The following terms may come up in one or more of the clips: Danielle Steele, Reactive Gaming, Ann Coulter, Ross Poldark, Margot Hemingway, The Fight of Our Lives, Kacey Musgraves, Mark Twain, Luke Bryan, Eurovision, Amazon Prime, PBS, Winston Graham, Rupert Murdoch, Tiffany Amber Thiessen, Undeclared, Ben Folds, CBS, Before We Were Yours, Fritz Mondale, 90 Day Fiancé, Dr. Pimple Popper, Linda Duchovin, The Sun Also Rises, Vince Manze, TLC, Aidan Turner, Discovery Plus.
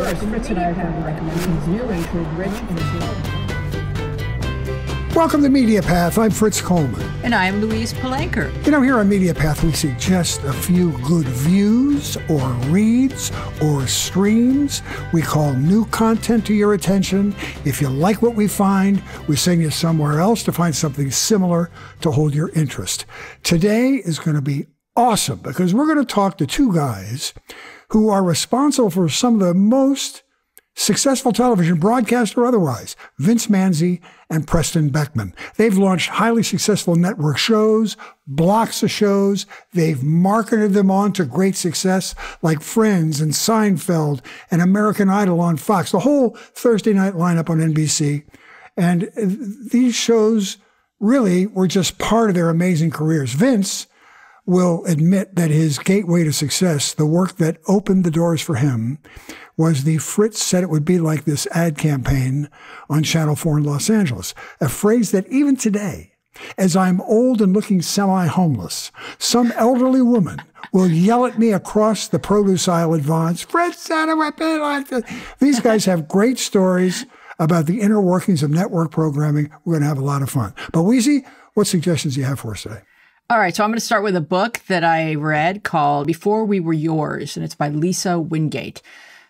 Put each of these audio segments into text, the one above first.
First, Fritz and I found recommendations new and to rich and Welcome to Media Path. I'm Fritz Coleman. And I'm Louise Palanker. You know, here on Media Path, we suggest a few good views or reads or streams. We call new content to your attention. If you like what we find, we send you somewhere else to find something similar to hold your interest. Today is going to be awesome because we're going to talk to two guys who are responsible for some of the most successful television, broadcast or otherwise, Vince Manze and Preston Beckman. They've launched highly successful network shows, blocks of shows. They've marketed them on to great success, like Friends and Seinfeld and American Idol on Fox, the whole Thursday night lineup on NBC. And these shows really were just part of their amazing careers. Vince will admit that his gateway to success, the work that opened the doors for him, was the Fritz said it would be like this ad campaign on Channel 4 in Los Angeles, a phrase that even today, as I'm old and looking semi-homeless, some elderly woman will yell at me across the produce aisle at Vons, Fritz said it would be like this. These guys have great stories about the inner workings of network programming. We're going to have a lot of fun. But Weezy, what suggestions do you have for us today? All right, so I'm going to start with a book that I read called Before We Were Yours, and it's by Lisa Wingate.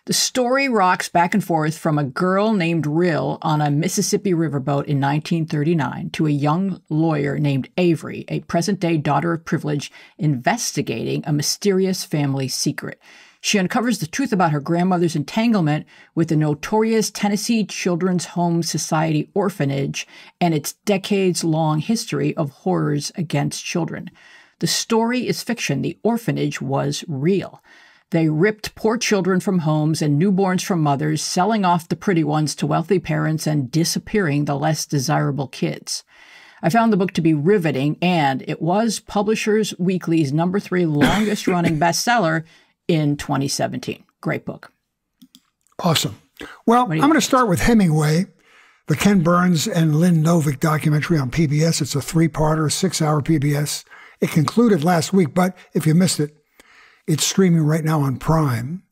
The story rocks back and forth from a girl named Rill on a Mississippi riverboat in 1939 to a young lawyer named Avery, a present-day daughter of privilege, investigating a mysterious family secret. She uncovers the truth about her grandmother's entanglement with the notorious Tennessee Children's Home Society orphanage and its decades-long history of horrors against children. The story is fiction. The orphanage was real. They ripped poor children from homes and newborns from mothers, selling off the pretty ones to wealthy parents and disappearing the less desirable kids. I found the book to be riveting, and it was Publishers Weekly's #3 longest-running bestseller in 2017. Great book. Awesome. Well, I'm going to start with Hemingway, the Ken Burns and Lynn Novick documentary on PBS. It's a three-parter, 6-hour PBS. It concluded last week, but if you missed it, it's streaming right now on Prime.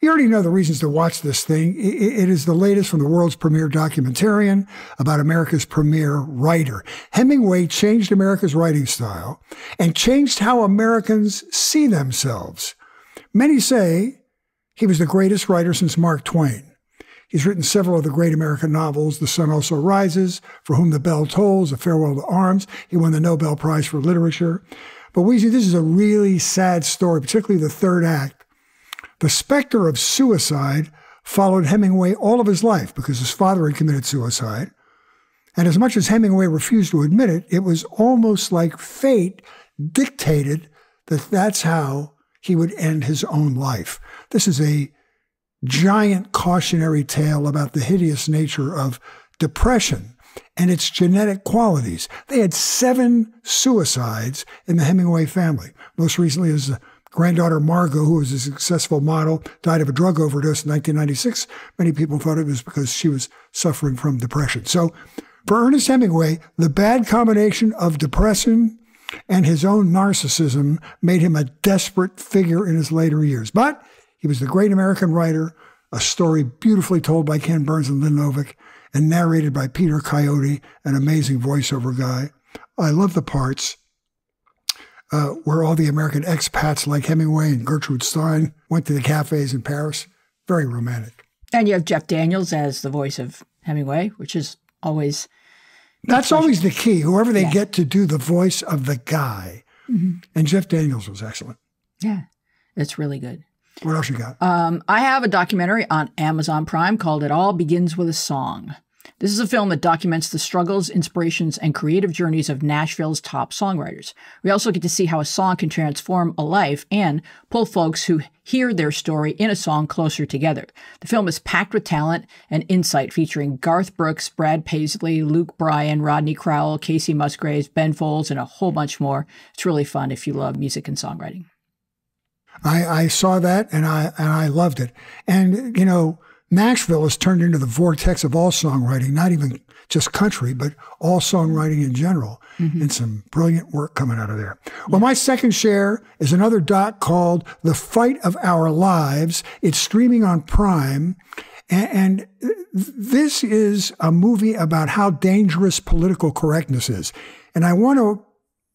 You already know the reasons to watch this thing. It is the latest from the world's premier documentarian about America's premier writer. Hemingway changed America's writing style and changed how Americans see themselves. Many say he was the greatest writer since Mark Twain. He's written several of the great American novels, The Sun Also Rises, For Whom the Bell Tolls, A Farewell to Arms. He won the Nobel Prize for Literature. But Weezy, this is a really sad story, particularly the third act. The specter of suicide followed Hemingway all of his life because his father had committed suicide. And as much as Hemingway refused to admit it, it was almost like fate dictated that that's how he would end his own life. This is a giant cautionary tale about the hideous nature of depression and its genetic qualities. They had 7 suicides in the Hemingway family. Most recently, his granddaughter Margot, who was a successful model, died of a drug overdose in 1996. Many people thought it was because she was suffering from depression. So for Ernest Hemingway, the bad combination of depression and his own narcissism made him a desperate figure in his later years. But he was the great American writer, a story beautifully told by Ken Burns and Lynn Novick and narrated by Peter Coyote, an amazing voiceover guy. I love the parts where all the American expats like Hemingway and Gertrude Stein went to the cafes in Paris. Very romantic. And you have Jeff Daniels as the voice of Hemingway, which is always... That's always the key, whoever they get to do the voice of the guy. And Jeff Daniels was excellent. Yeah, it's really good. What else you got? I have a documentary on Amazon Prime called It All Begins With a Song. This is a film that documents the struggles, inspirations, and creative journeys of Nashville's top songwriters. We also get to see how a song can transform a life and pull folks who hear their story in a song closer together. The film is packed with talent and insight, featuring Garth Brooks, Brad Paisley, Luke Bryan, Rodney Crowell, Casey Musgraves, Ben Folds, and a whole bunch more. It's really fun if you love music and songwriting. I saw that and I loved it. And, you know, Nashville has turned into the vortex of all songwriting, not even just country, but all songwriting in general, and some brilliant work coming out of there. Well, my second share is another doc called The Fight of Our Lives. It's streaming on Prime, and this is a movie about how dangerous political correctness is. And I want to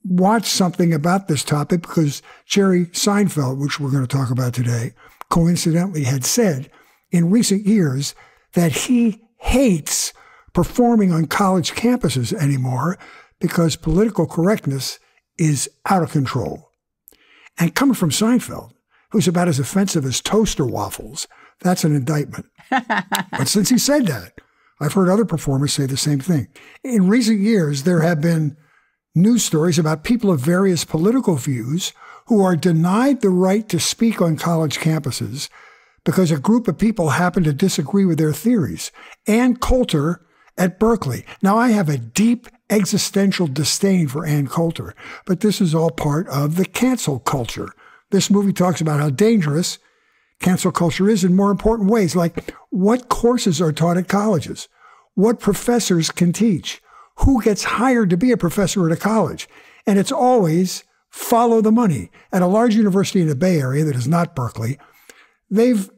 watch something about this topic because Jerry Seinfeld, which we're going to talk about today, coincidentally had said in recent years that he hates performing on college campuses anymore because political correctness is out of control. And coming from Seinfeld, who's about as offensive as toaster waffles, that's an indictment. But since he said that, I've heard other performers say the same thing. In recent years, there have been news stories about people of various political views who are denied the right to speak on college campuses because a group of people happen to disagree with their theories. Ann Coulter at Berkeley. Now, I have a deep existential disdain for Ann Coulter, but this is all part of the cancel culture. This movie talks about how dangerous cancel culture is in more important ways, like what courses are taught at colleges, what professors can teach, who gets hired to be a professor at a college. And it's always follow the money. At a large university in the Bay Area that is not Berkeley, they've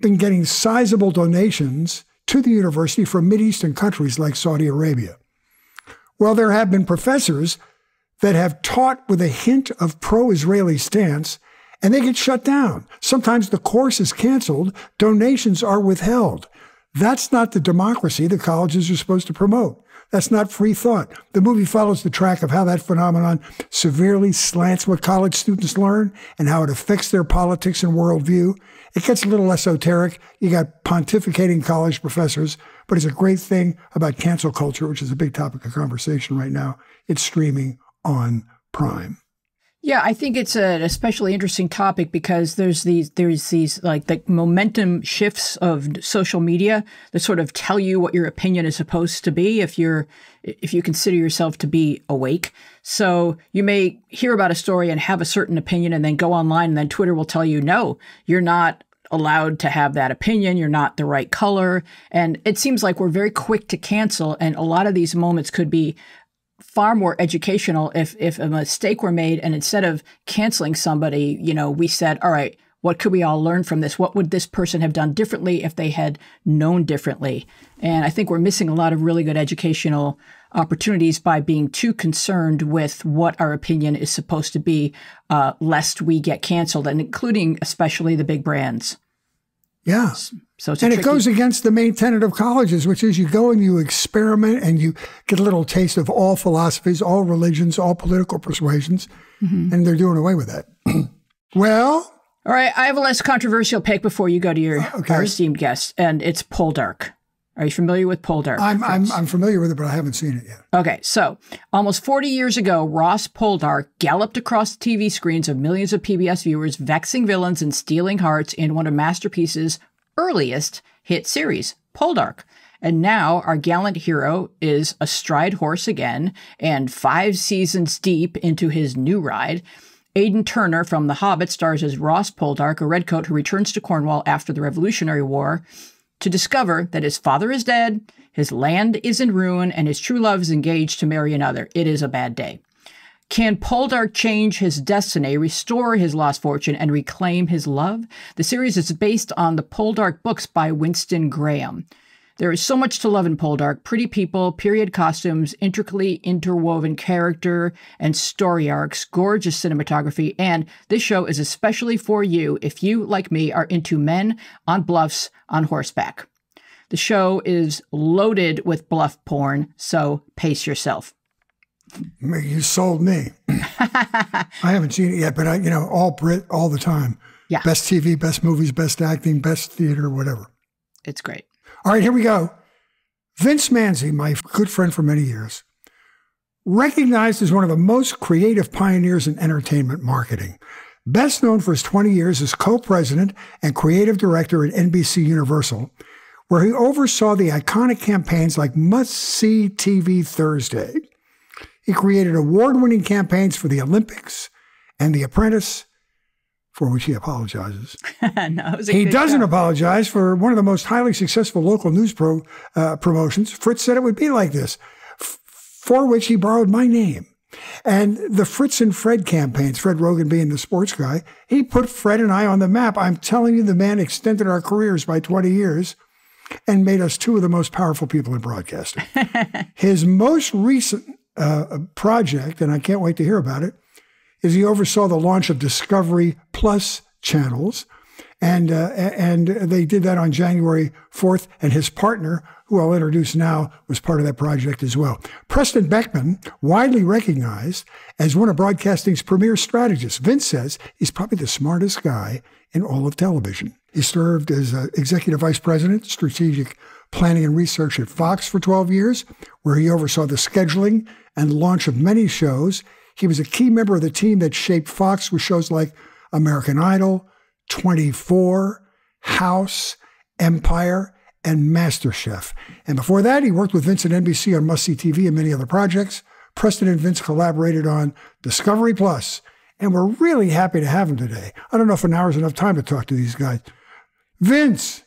been getting sizable donations to the university from Mideastern countries like Saudi Arabia. Well, there have been professors that have taught with a hint of pro-Israeli stance, and they get shut down. Sometimes the course is canceled, donations are withheld. That's not the democracy the colleges are supposed to promote. That's not free thought. The movie follows the track of how that phenomenon severely slants what college students learn and how it affects their politics and worldview. It gets a little esoteric. You got pontificating college professors, but it's a great thing about cancel culture, which is a big topic of conversation right now. It's streaming on Prime. Yeah, I think it's an especially interesting topic because there's these like the momentum shifts of social media that sort of tell you what your opinion is supposed to be if you consider yourself to be awake. So you may hear about a story and have a certain opinion and then go online and then Twitter will tell you, no, you're not allowed to have that opinion. You're not the right color. And it seems like we're very quick to cancel. And a lot of these moments could be far more educational if a mistake were made and instead of canceling somebody, you know, we said, all right, what could we all learn from this? What would this person have done differently if they had known differently? And I think we're missing a lot of really good educational opportunities by being too concerned with what our opinion is supposed to be, lest we get canceled, and including especially the big brands. Yeah. So it's it goes against the main tenet of colleges, which is you go and you experiment and you get a little taste of all philosophies, all religions, all political persuasions, and they're doing away with that. Well. All right. I have a less controversial pick before you go to your esteemed guest, and it's Poldark. Are you familiar with Poldark? I'm familiar with it, but I haven't seen it yet. Okay. So almost 40 years ago, Ross Poldark galloped across the TV screens of millions of PBS viewers, vexing villains and stealing hearts in one of Masterpiece's earliest hit series, Poldark. And now our gallant hero is astride horse again and 5 seasons deep into his new ride. Aidan Turner from The Hobbit stars as Ross Poldark, a redcoat who returns to Cornwall after the Revolutionary War to discover that his father is dead, his land is in ruin, and his true love is engaged to marry another. It is a bad day. Can Poldark change his destiny, restore his lost fortune, and reclaim his love? The series is based on the Poldark books by Winston Graham. There is so much to love in Poldark. Pretty people, period costumes, intricately interwoven character and story arcs, gorgeous cinematography, and this show is especially for you if you, like me, are into men on bluffs on horseback. The show is loaded with bluff porn, so pace yourself. You sold me. I haven't seen it yet, but I, you know, all Brit, all the time. Yeah. Best TV, best movies, best acting, best theater, whatever. It's great. All right, here we go. Vince Manze, my good friend for many years, recognized as one of the most creative pioneers in entertainment marketing. Best known for his 20 years as co-president and creative director at NBC Universal, where he oversaw the iconic campaigns like Must See TV Thursday. He created award-winning campaigns for the Olympics and The Apprentice, for which he apologizes. He doesn't apologize for one of the most highly successful local news promotions. Fritz said it would be like this, for which he borrowed my name. And the Fritz and Fred campaigns, Fred Rogan being the sports guy, he put Fred and I on the map. I'm telling you, the man extended our careers by 20 years and made us two of the most powerful people in broadcasting. His most recent project, and I can't wait to hear about it, is he oversaw the launch of Discovery Plus channels, and they did that on January 4th, and his partner, who I'll introduce now, was part of that project as well. Preston Beckman, widely recognized as one of broadcasting's premier strategists. Vince says he's probably the smartest guy in all of television. He served as executive vice president, strategic planning and research at Fox for 12 years, where he oversaw the scheduling and launch of many shows. He was a key member of the team that shaped Fox with shows like American Idol, 24, House, Empire, and MasterChef. And before that, he worked with Vince at NBC on Must See TV and many other projects. Preston and Vince collaborated on Discovery Plus, and we're really happy to have him today. I don't know if an hour is enough time to talk to these guys. Vince.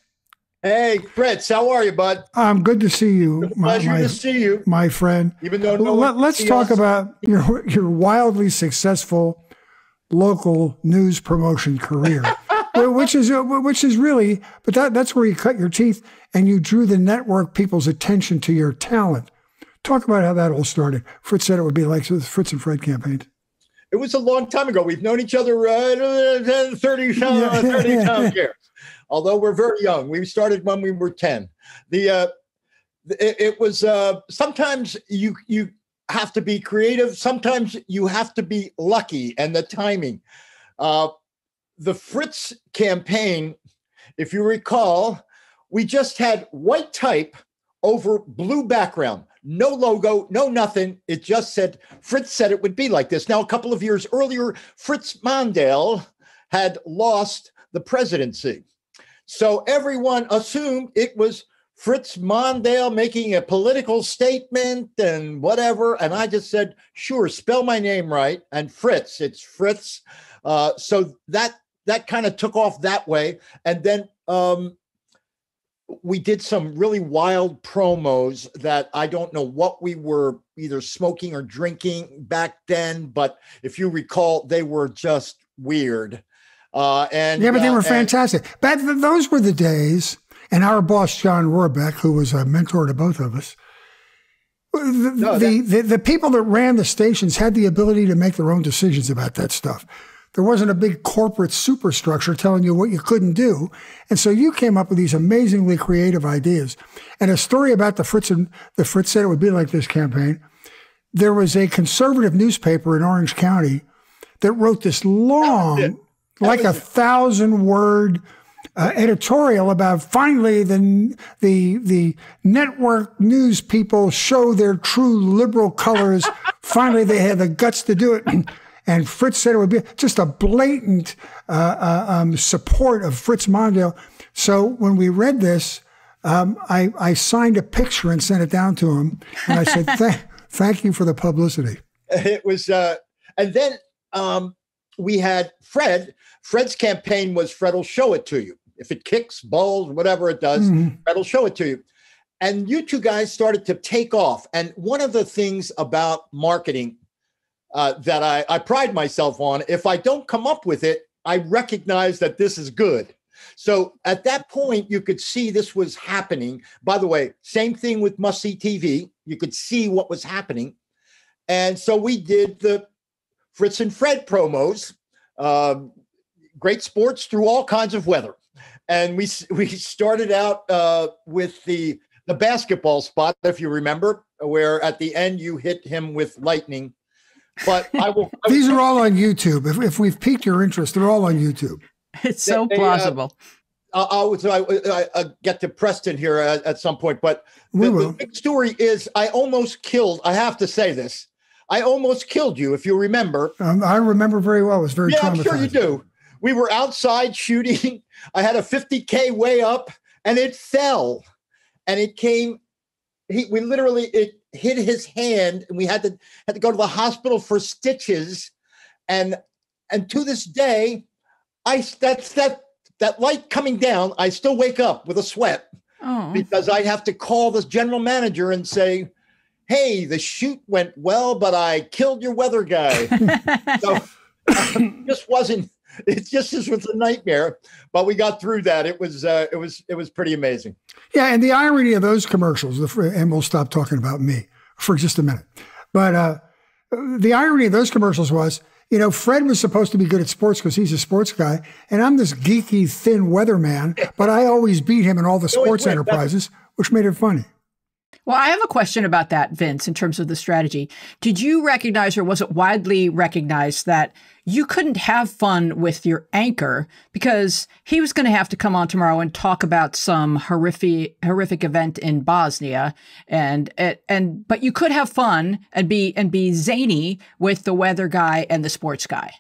Hey, Fritz, how are you, bud? I'm good to see you. It's a pleasure to see you, my friend. Even though no one let's talk us. About your wildly successful local news promotion career, which is really, but that's where you cut your teeth and you drew the network people's attention to your talent. Talk about how that all started. Fritz said it would be like the Fritz and Fred campaign. It was a long time ago. We've known each other 30 years. Although we're very young, we started when we were 10. It was sometimes you have to be creative. Sometimes you have to be lucky, and the timing. The Fritz campaign, if you recall, we just had white type over blue background, no logo, no nothing. It just said Fritz said it would be like this. Now, a couple of years earlier, Fritz Mondale had lost the presidency. So everyone assumed it was Fritz Mondale making a political statement and whatever. And I just said, sure, spell my name right. And Fritz, it's Fritz. So that kind of took off that way. And then we did some really wild promos that I don't know what we were either smoking or drinking back then. But if you recall, they were just weird. But they were fantastic. But those were the days, and our boss, John Rohrbeck, who was a mentor to both of us, the people that ran the stations had the ability to make their own decisions about that stuff. There wasn't a big corporate superstructure telling you what you couldn't do. And so you came up with these amazingly creative ideas. And a story about the Fritz said it would be like this campaign. There was a conservative newspaper in Orange County that wrote this long... like 1,000-word editorial about finally the network news people show their true liberal colors. Finally, they had the guts to do it. And Fritz said it would be just a blatant support of Fritz Mondale. So when we read this, I signed a picture and sent it down to him. And I said, thank you for the publicity. It was, and then... we had Fred. Fred's campaign was Fred will show it to you. If it kicks, bowls, whatever it does, Fred will show it to you. And you two guys started to take off. And one of the things about marketing that I pride myself on, if I don't come up with it, I recognize that this is good. So at that point, you could see this was happening. By the way, same thing with Must See TV. You could see what was happening. And so we did the Fritz and Fred promos, great sports through all kinds of weather. And we started out with the basketball spot, if you remember, where at the end you hit him with lightning. But these are all on YouTube. If we've piqued your interest, they're all on YouTube. It's so plausible. I'll get to Preston here at some point. But the big story is I have to say this. I almost killed you, if you remember. I remember very well. It was very traumatizing. I'm sure you do. We were outside shooting. I had a 50K way up, and it fell. And it came. It hit his hand, and we had to go to the hospital for stitches. And to this day, That light coming down, I still wake up with a sweat because I have to call this general manager and say, hey, the shoot went well, but I killed your weather guy. So it just was a nightmare, but we got through that. It was pretty amazing. Yeah. And the irony of those commercials, and we'll stop talking about me for just a minute, but the irony of those commercials was, you know, Fred was supposed to be good at sports because he's a sports guy, and I'm this geeky, thin weatherman, but I always beat him in all the sports enterprises, which made it funny. Well, I have a question about that, Vince, in terms of the strategy. Did you recognize, or was it widely recognized, that you couldn't have fun with your anchor because he was going to have to come on tomorrow and talk about some horrific event in Bosnia, and but you could have fun and be zany with the weather guy and the sports guy?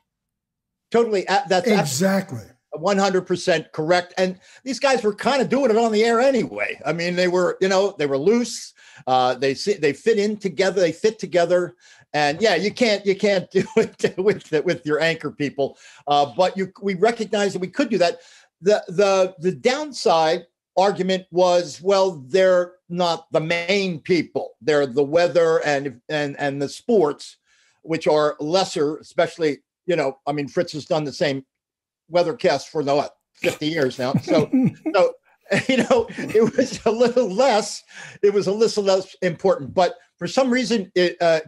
Totally. That's exactly 100% correct. And these guys were kind of doing it on the air anyway. I mean, they were loose. They fit in together. They fit together. And yeah, you can't do it with your anchor people. But we recognized that we could do that. The downside argument was, well, they're not the main people. They're the weather and the sports, which are lesser, especially, you know, I mean, Fritz has done the same weathercast for 50 years now. So you know, it was a little less important, but for some reason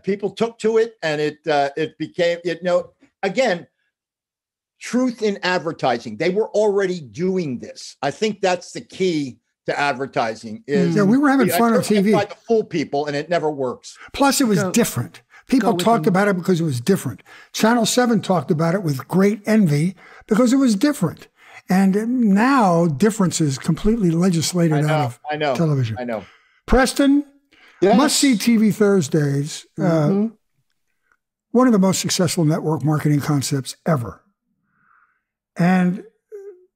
people took to it, and it became, you know, again, truth in advertising. They were already doing this. I think that's the key to advertising is we were having fun on TV. Tried to fool people and it never works. Plus it was different. People talked about it because it was different. Channel 7 talked about it with great envy because it was different. And now difference is completely legislated out of television. I know. Preston, yes. Must-see TV Thursdays, one of the most successful network marketing concepts ever. And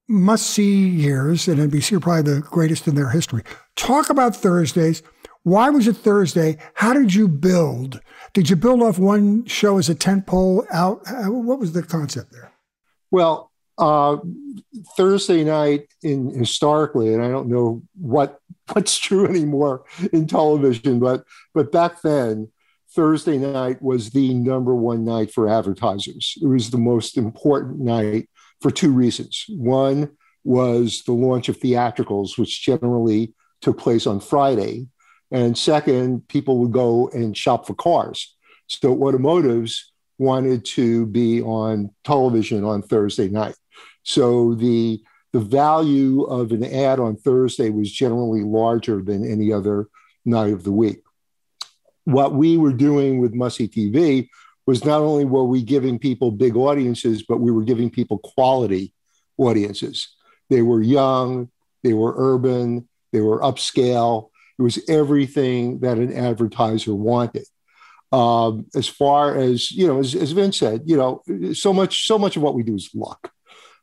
must-see years at NBC are probably the greatest in their history. Talk about Thursdays. Why was it Thursday? How did you build? Did you build off one show as a tentpole out? What was the concept there? Well, Thursday night historically, and I don't know what's true anymore in television, but back then, Thursday night was the #1 night for advertisers. It was the most important night for two reasons. One was the launch of theatricals, which generally took place on Friday. And second, people would go and shop for cars. So automotives wanted to be on television on Thursday night. So the value of an ad on Thursday was generally larger than any other night of the week. What we were doing with Must-See TV was not only were we giving people big audiences, but we were giving people quality audiences. They were young, they were urban, they were upscale. It was everything that an advertiser wanted. As far as, you know, as Vince said, you know, so much of what we do is luck.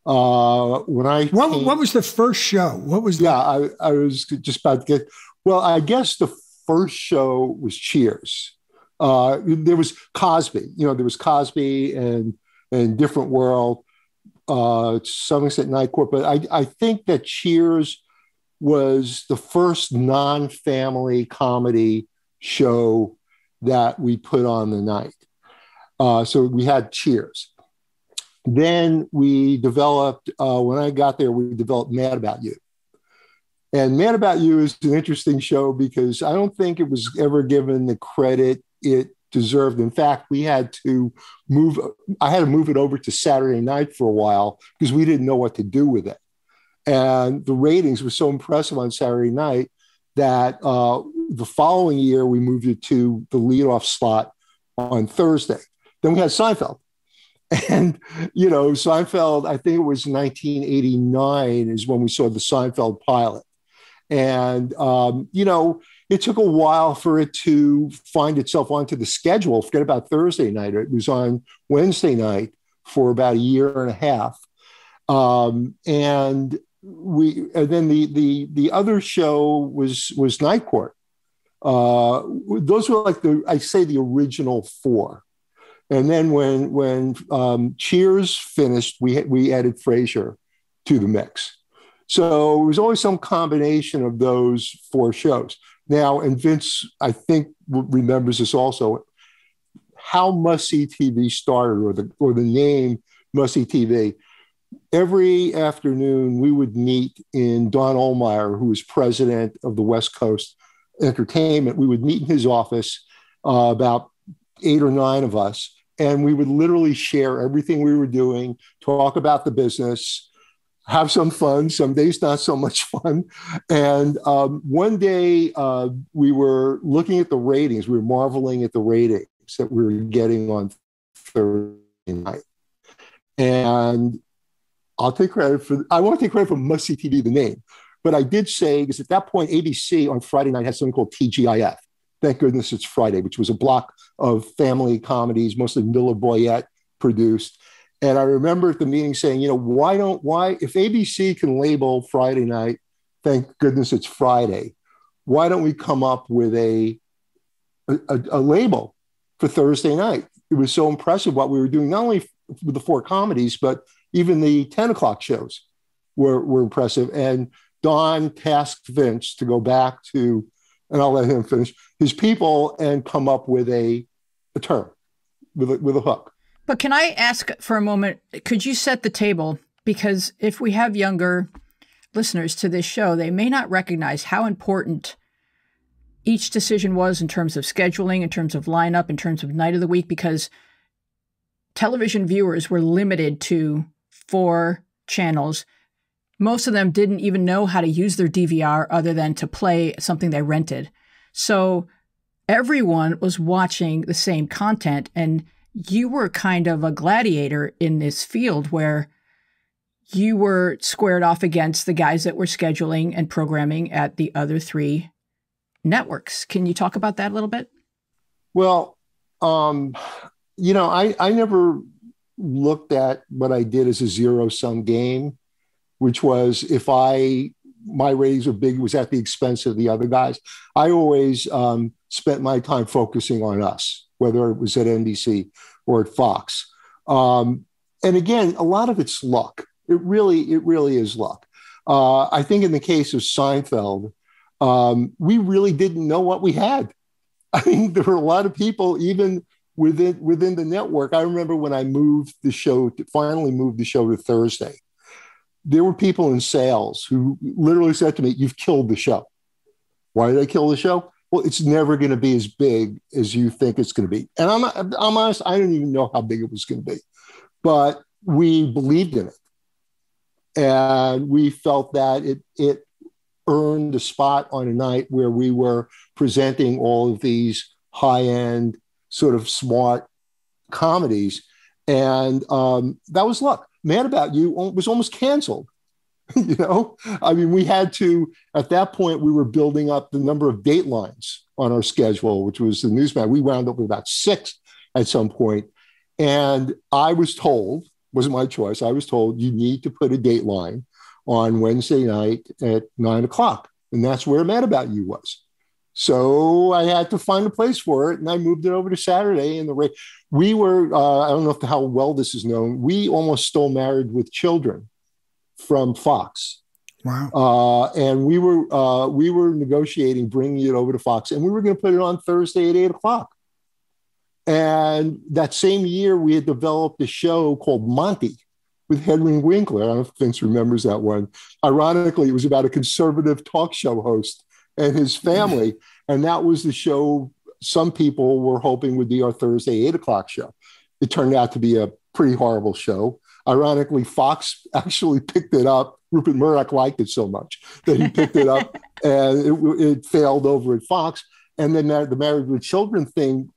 What was the first show? What was that? I was just about to get, well, I guess the first show was Cheers. There was Cosby, you know, there was Cosby and Different World, to some extent Night Court, but I think that Cheers was the first non-family comedy show that we put on the night. So we had Cheers. Then we developed, when I got there, we developed Mad About You. And Mad About You is an interesting show because I don't think it was ever given the credit it deserved. In fact, I had to move it over to Saturday night for a while because we didn't know what to do with it. And the ratings were so impressive on Saturday night that the following year, we moved it to the leadoff slot on Thursday. Then we had Seinfeld. And, you know, Seinfeld, I think it was 1989 is when we saw the Seinfeld pilot. And, you know, it took a while for it to find itself onto the schedule. Forget about Thursday night. It was on Wednesday night for about a year and a half. And then the other show was Night Court. Those were like the original four. And then when Cheers finished, we added Frasier to the mix. So it was always some combination of those four shows. Now, and Vince, I think, remembers this also, how Must-See TV started, or the name Must-See TV. Every afternoon, we would meet in Don Ohlmeyer, who was president of the West Coast Entertainment. We would meet in his office, about 8 or 9 of us, and we would literally share everything we were doing, talk about the business, have some fun. Some days, not so much fun. And one day, we were looking at the ratings. We were marveling at the ratings that we were getting on Thursday night. And I'll take credit for, I won't take credit for Must-See TV, the name, but I did say, because at that point, ABC on Friday night had something called TGIF. Thank goodness it's Friday, which was a block of family comedies, mostly Miller Boyette produced. And I remember at the meeting saying, you know, why, if ABC can label Friday night, thank goodness it's Friday, why don't we come up with a label for Thursday night? It was so impressive what we were doing, not only with the 4 comedies, but even the 10 o'clock shows were impressive. And Don tasked Vince to go back to, and I'll let him finish, his people and come up with a term, with a hook. But can I ask for a moment, could you set the table? Because if we have younger listeners to this show, they may not recognize how important each decision was in terms of scheduling, in terms of lineup, in terms of night of the week, because television viewers were limited to 4 channels. Most of them didn't even know how to use their DVR other than to play something they rented. So everyone was watching the same content, and you were kind of a gladiator in this field where you were squared off against the guys that were scheduling and programming at the other 3 networks. Can you talk about that a little bit? Well, you know, I never looked at what I did as a zero-sum game, which was if my ratings were big, it was at the expense of the other guys. I always spent my time focusing on us, whether it was at NBC or at Fox. And again, a lot of it's luck. It really is luck. I think in the case of Seinfeld, we really didn't know what we had. I mean, there were a lot of people, even within the network. I remember when I finally moved the show to Thursday, there were people in sales who literally said to me, "You've killed the show." Why did I kill the show? Well, it's never going to be as big as you think it's going to be. And I'm honest, I didn't even know how big it was going to be. But we believed in it. And we felt that it earned a spot on a night where we were presenting all of these high-end sort of smart comedies. And that was luck. Mad About You was almost canceled. You know, I mean, we had to, at that point, we were building up the number of datelines on our schedule, which was the Newsman. We wound up with about 6 at some point. And I was told, wasn't my choice, I was told, you need to put a dateline on Wednesday night at 9 o'clock. And that's where Mad About You was. So I had to find a place for it. And I moved it over to Saturday. And we were, I don't know how well this is known, we almost stole Married with Children from Fox. Wow. And we were negotiating bringing it over to Fox, and we were going to put it on Thursday at 8 o'clock. And that same year, we had developed a show called Monty with Henry Winkler. I don't know if Vince remembers that one. Ironically, it was about a conservative talk show host and his family. And that was the show some people were hoping would be our Thursday 8 o'clock show. It turned out to be a pretty horrible show. Ironically, Fox actually picked it up. Rupert Murdoch liked it so much that he picked it up, and it failed over at Fox. And then the Married with Children thing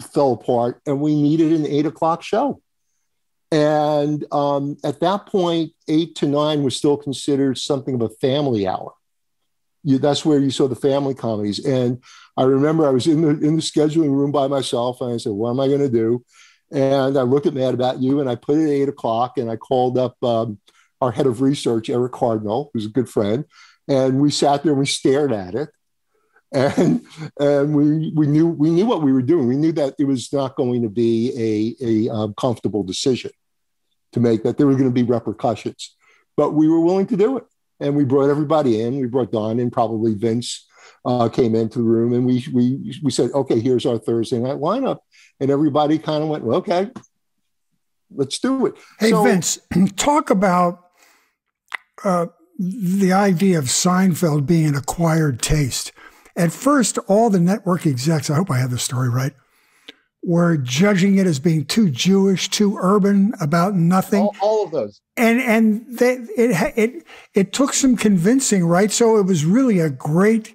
fell apart, and we needed an 8 o'clock show. And at that point, 8 to 9 was still considered something of a family hour. That's where you saw the family comedies. And I remember I was in the scheduling room by myself, and I said, what am I going to do? And I looked at Mad About You, and I put it at 8 o'clock, and I called up our head of research, Eric Cardinal, who's a good friend. And we sat there and we stared at it. And we knew what we were doing. We knew that it was not going to be a comfortable decision to make, that there were going to be repercussions, but we were willing to do it. And we brought everybody in. We brought Don in, probably Vince came into the room, and we said, okay, here's our Thursday night lineup. And everybody kind of went, well, okay, let's do it. Hey, so, Vince, talk about the idea of Seinfeld being an acquired taste. At first, all the network execs, I hope I have the story right, were judging it as being too Jewish, too urban, about nothing. All of those. And they, it took some convincing, right? So it was really a great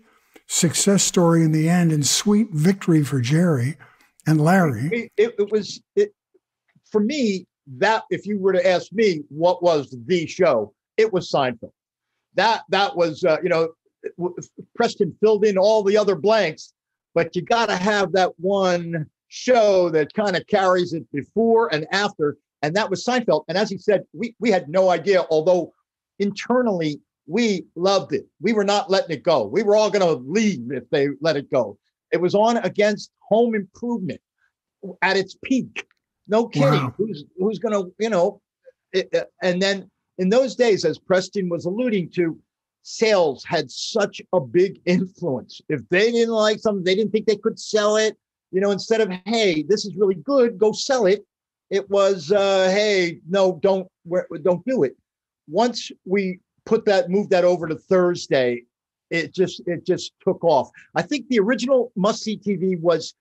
success story in the end, and sweet victory for Jerry and Larry. It was, for me, that if you were to ask me what was the show, it was Seinfeld. That was, Preston filled in all the other blanks, but you got to have that one show that kind of carries it before and after. And that was Seinfeld. And as he said, we had no idea, although internally we loved it. We were not letting it go. We were all going to leave if they let it go. It was on against Home Improvement at its peak. No kidding. Wow. Who's going to, and then in those days, as Preston was alluding to, sales had such a big influence. If they didn't like something, they didn't think they could sell it, instead of, hey, this is really good, go sell it. It was, hey, no, don't do it. Once we moved that over to Thursday, it just took off. I think the original must-see TV was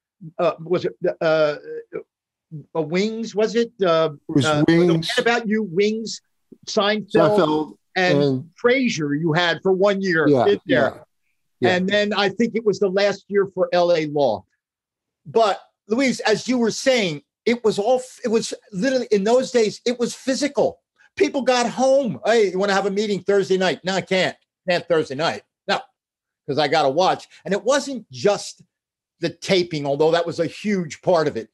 Wings, was it? It was Wings. What about you, Wings, Seinfeld. And Frasier you had for 1 year. Yeah, there. Yeah. And then I think it was the last year for L.A. Law. But, Louise, as you were saying, it was literally, in those days, it was physical. People got home. Hey, you want to have a meeting Thursday night? No, I can't. Can't Thursday night. No, because I got to watch. And it wasn't just the taping, although that was a huge part of it.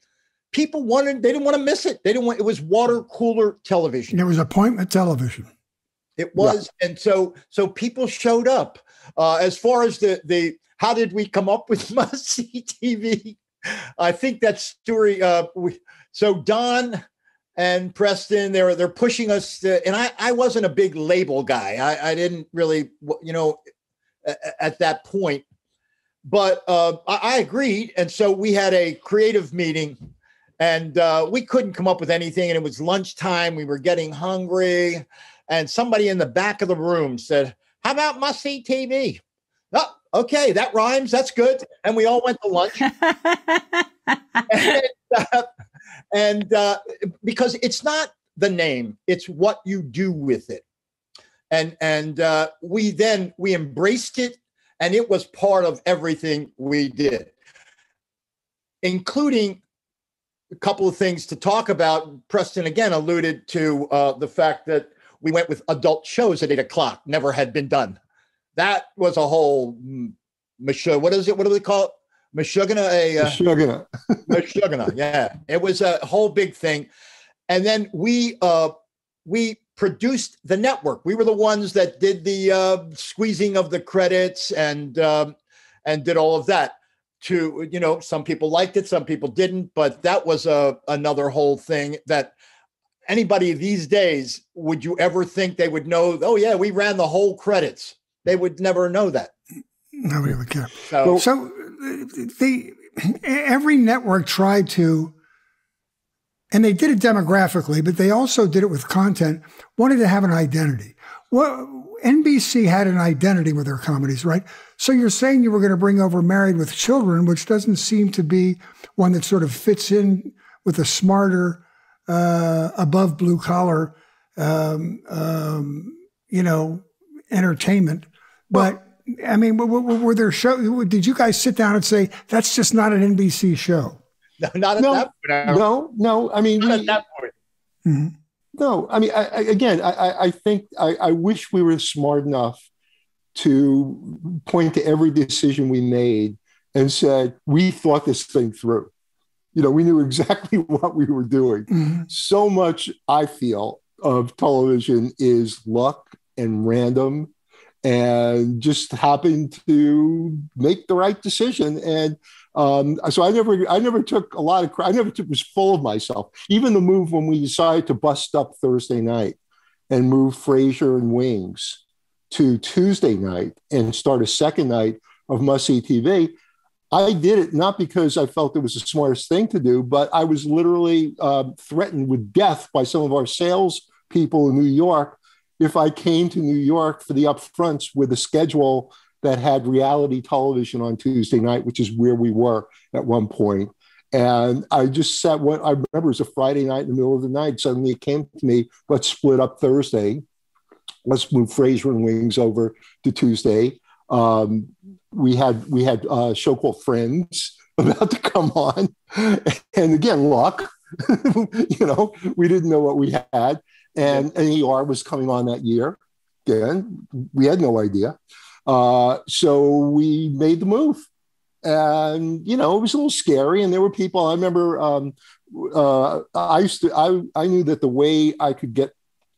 People they didn't want to miss it. It was water cooler television. It was appointment television. It was, yeah. And so people showed up. As far as the how did we come up with must-see TV? I think that story. So Don and Preston, they're pushing us to, and I wasn't a big label guy. I didn't really, at that point. But I agreed, and so we had a creative meeting, and we couldn't come up with anything. And it was lunchtime. We were getting hungry. And somebody in the back of the room said, how about must-see TV? Oh, okay, that rhymes. That's good. And we all went to lunch. and because it's not the name, it's what you do with it. And we embraced it, and it was part of everything we did, including a couple of things to talk about. Preston, again, alluded to the fact that we went with adult shows at 8 o'clock. Never had been done. That was a whole mashugana. What is it? What do they call it? Mashugana. Mashugana. Yeah, it was a whole big thing. And then we produced the network. We were the ones that did the squeezing of the credits and did all of that. To some people liked it, some people didn't. But that was another whole thing that. Anybody these days, would you ever think they would know? Oh, yeah, we ran the whole credits. They would never know that. Nobody would care. So every network tried to, and they did it demographically, but they also did it with content, wanted to have an identity. Well, NBC had an identity with their comedies, right? So you're saying you were going to bring over Married with Children, which doesn't seem to be one that sort of fits in with a smarter above blue collar, entertainment. But I mean, were there shows? Did you guys sit down and say that's just not an NBC show? No, not at that point. No. I mean, not at that point. Mm-hmm. No, I mean, I think I wish we were smart enough to point to every decision we made and said we thought this thing through. We knew exactly what we were doing. Mm-hmm. So much, I feel, of television is luck and random and just happened to make the right decision. And so I never took a lot of credit. Was full of myself. Even the move when we decided to bust up Thursday night and move Frasier and Wings to Tuesday night and start a second night of must-see TV, I did it not because I felt it was the smartest thing to do, but I was literally threatened with death by some of our sales people in New York if I came to New York for the upfronts with a schedule that had reality television on Tuesday night, which is where we were at one point. And I just sat, what I remember, it was a Friday night in the middle of the night. Suddenly it came to me, let's split up Thursday. Let's move Frasier and Wings over to Tuesday. We had a show called Friends about to come on. And again, luck, we didn't know what we had. And NER was coming on that year. Again, we had no idea. So we made the move. And, it was a little scary. And there were people, I remember, I knew that the way I could get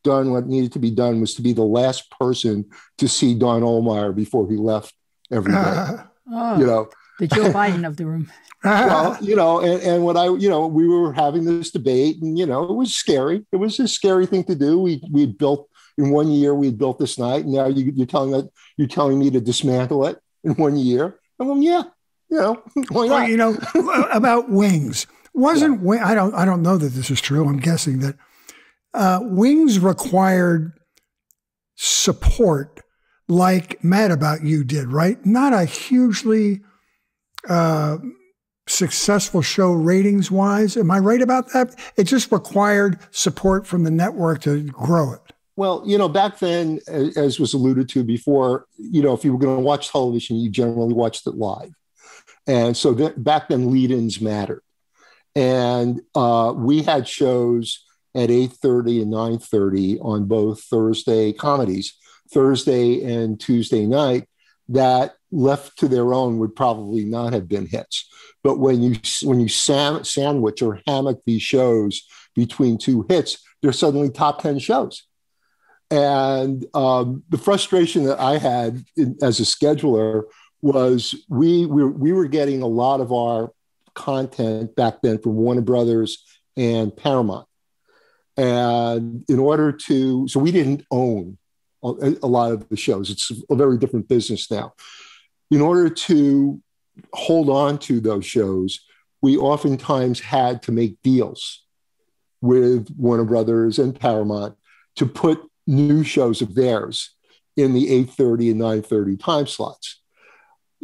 done what needed to be done was to be the last person to see Don Ohlmeyer before he left every day. The Joe Biden of the room. Well, and what we were having this debate, and it was scary. It was a scary thing to do. We built in 1 year. We built this night, and now you're telling me to dismantle it in 1 year. I'm going, why not? Well, about Wings wasn't. Yeah. I don't know that this is true. I'm guessing that Wings required support like Mad About You did, right? Not a hugely successful show ratings wise. Am I right about that? It just required support from the network to grow it. Well, back then, as was alluded to before, if you were going to watch television, you generally watched it live. And so back then lead-ins mattered. And we had shows at 8:30 and 9:30 on both Thursday and Tuesday night that left to their own would probably not have been hits. But when you sandwich or hammock these shows between two hits, they're suddenly top 10 shows. And the frustration that I had as a scheduler was we were getting a lot of our content back then from Warner Brothers and Paramount. And so we didn't own a lot of the shows. It's a very different business now. In order to hold on to those shows, we oftentimes had to make deals with Warner Brothers and Paramount to put new shows of theirs in the 8:30 and 9:30 time slots.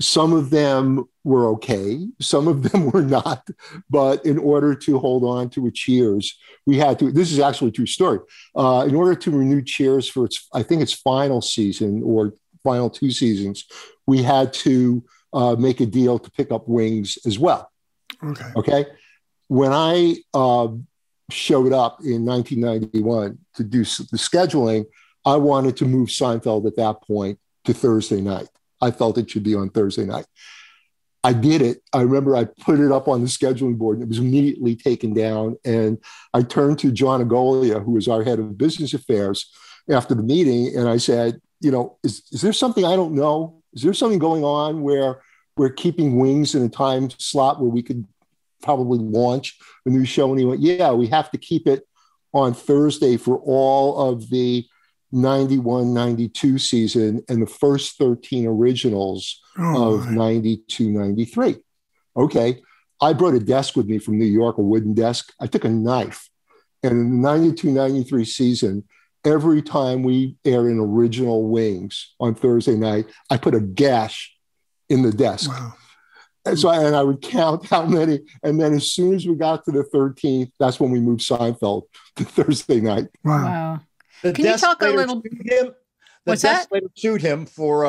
Some of them were okay, some of them were not, but in order to hold on to a Cheers, we had to, this is actually a true story, in order to renew Cheers for its, I think its final season or final two seasons, we had to make a deal to pick up Wings as well. Okay? When I showed up in 1991 to do the scheduling, I wanted to move Seinfeld at that point to Thursday night. I felt it should be on Thursday night. I did it. I remember I put it up on the scheduling board and it was immediately taken down. And I turned to John Agolia, who was our head of business affairs, after the meeting. And I said, is there something I don't know? Is there something going on where we're keeping Wings in a time slot where we could probably launch a new show? And he went, yeah, we have to keep it on Thursday for all of the 91, 92 season and the first 13 originals of 92, 93. Okay. I brought a desk with me from New York, a wooden desk. I took a knife, and in the 92, 93 season, every time we aired an original Wings on Thursday night, I put a gash in the desk. Wow. And so I would count how many. And then as soon as we got to the 13th, that's when we moved Seinfeld to Thursday night. Wow. Can you talk a little bit? What's that? They sued him for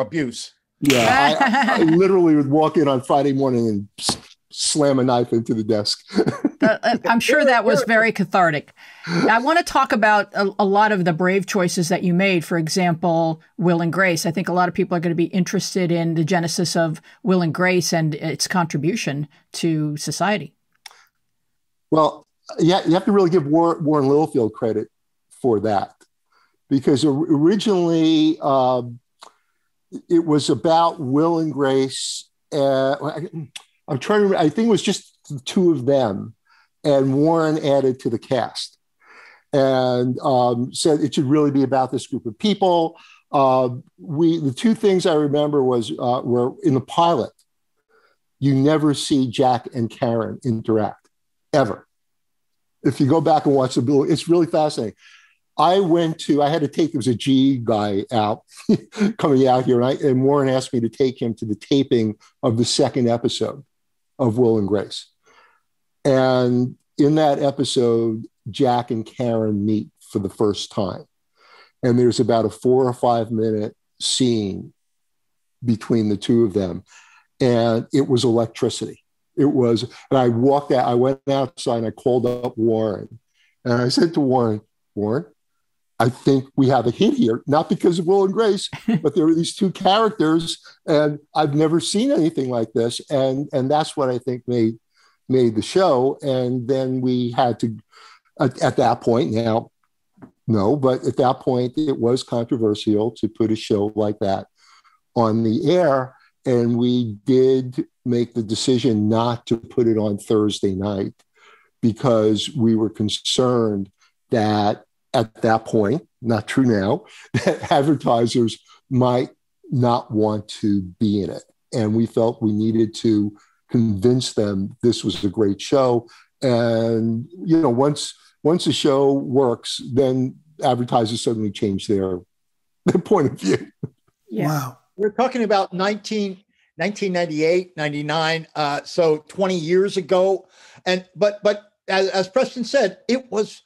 abuse. Yeah, I literally would walk in on Friday morning and slam a knife into the desk. I'm sure that was very cathartic. I want to talk about a lot of the brave choices that you made. For example, Will and Grace. I think a lot of people are going to be interested in the genesis of Will and Grace and its contribution to society. Well, yeah, you have to really give Warren Littlefield credit for that. because originally it was about Will and Grace. I'm trying to remember, I think it was just the two of them, and Warren added to the cast and said it should really be about this group of people. The two things I remember were in the pilot, you never see Jack and Karen interact ever. If you go back and watch the bill, it's really fascinating. I had to take, there was a GE guy out coming out here, right? And Warren asked me to take him to the taping of the second episode of Will and Grace. And in that episode, Jack and Karen meet for the first time. And there's about a 4 or 5 minute scene between the two of them. And it was electricity. It was, and I walked out, I went outside and I called up Warren. And I said to Warren, I think we have a hit here, not because of Will and Grace, but there are these two characters and I've never seen anything like this. And that's what I think made the show. And then we had to, at that point now, no, but at that point it was controversial to put a show like that on the air. And we did make the decision not to put it on Thursday night because we were concerned that at that point, not true now, that advertisers might not want to be in it. And we felt we needed to convince them this was a great show. And, you know, once the show works, then advertisers suddenly change their point of view. Yeah. Wow. We're talking about 1998, 99. So 20 years ago. And, but as Preston said, it was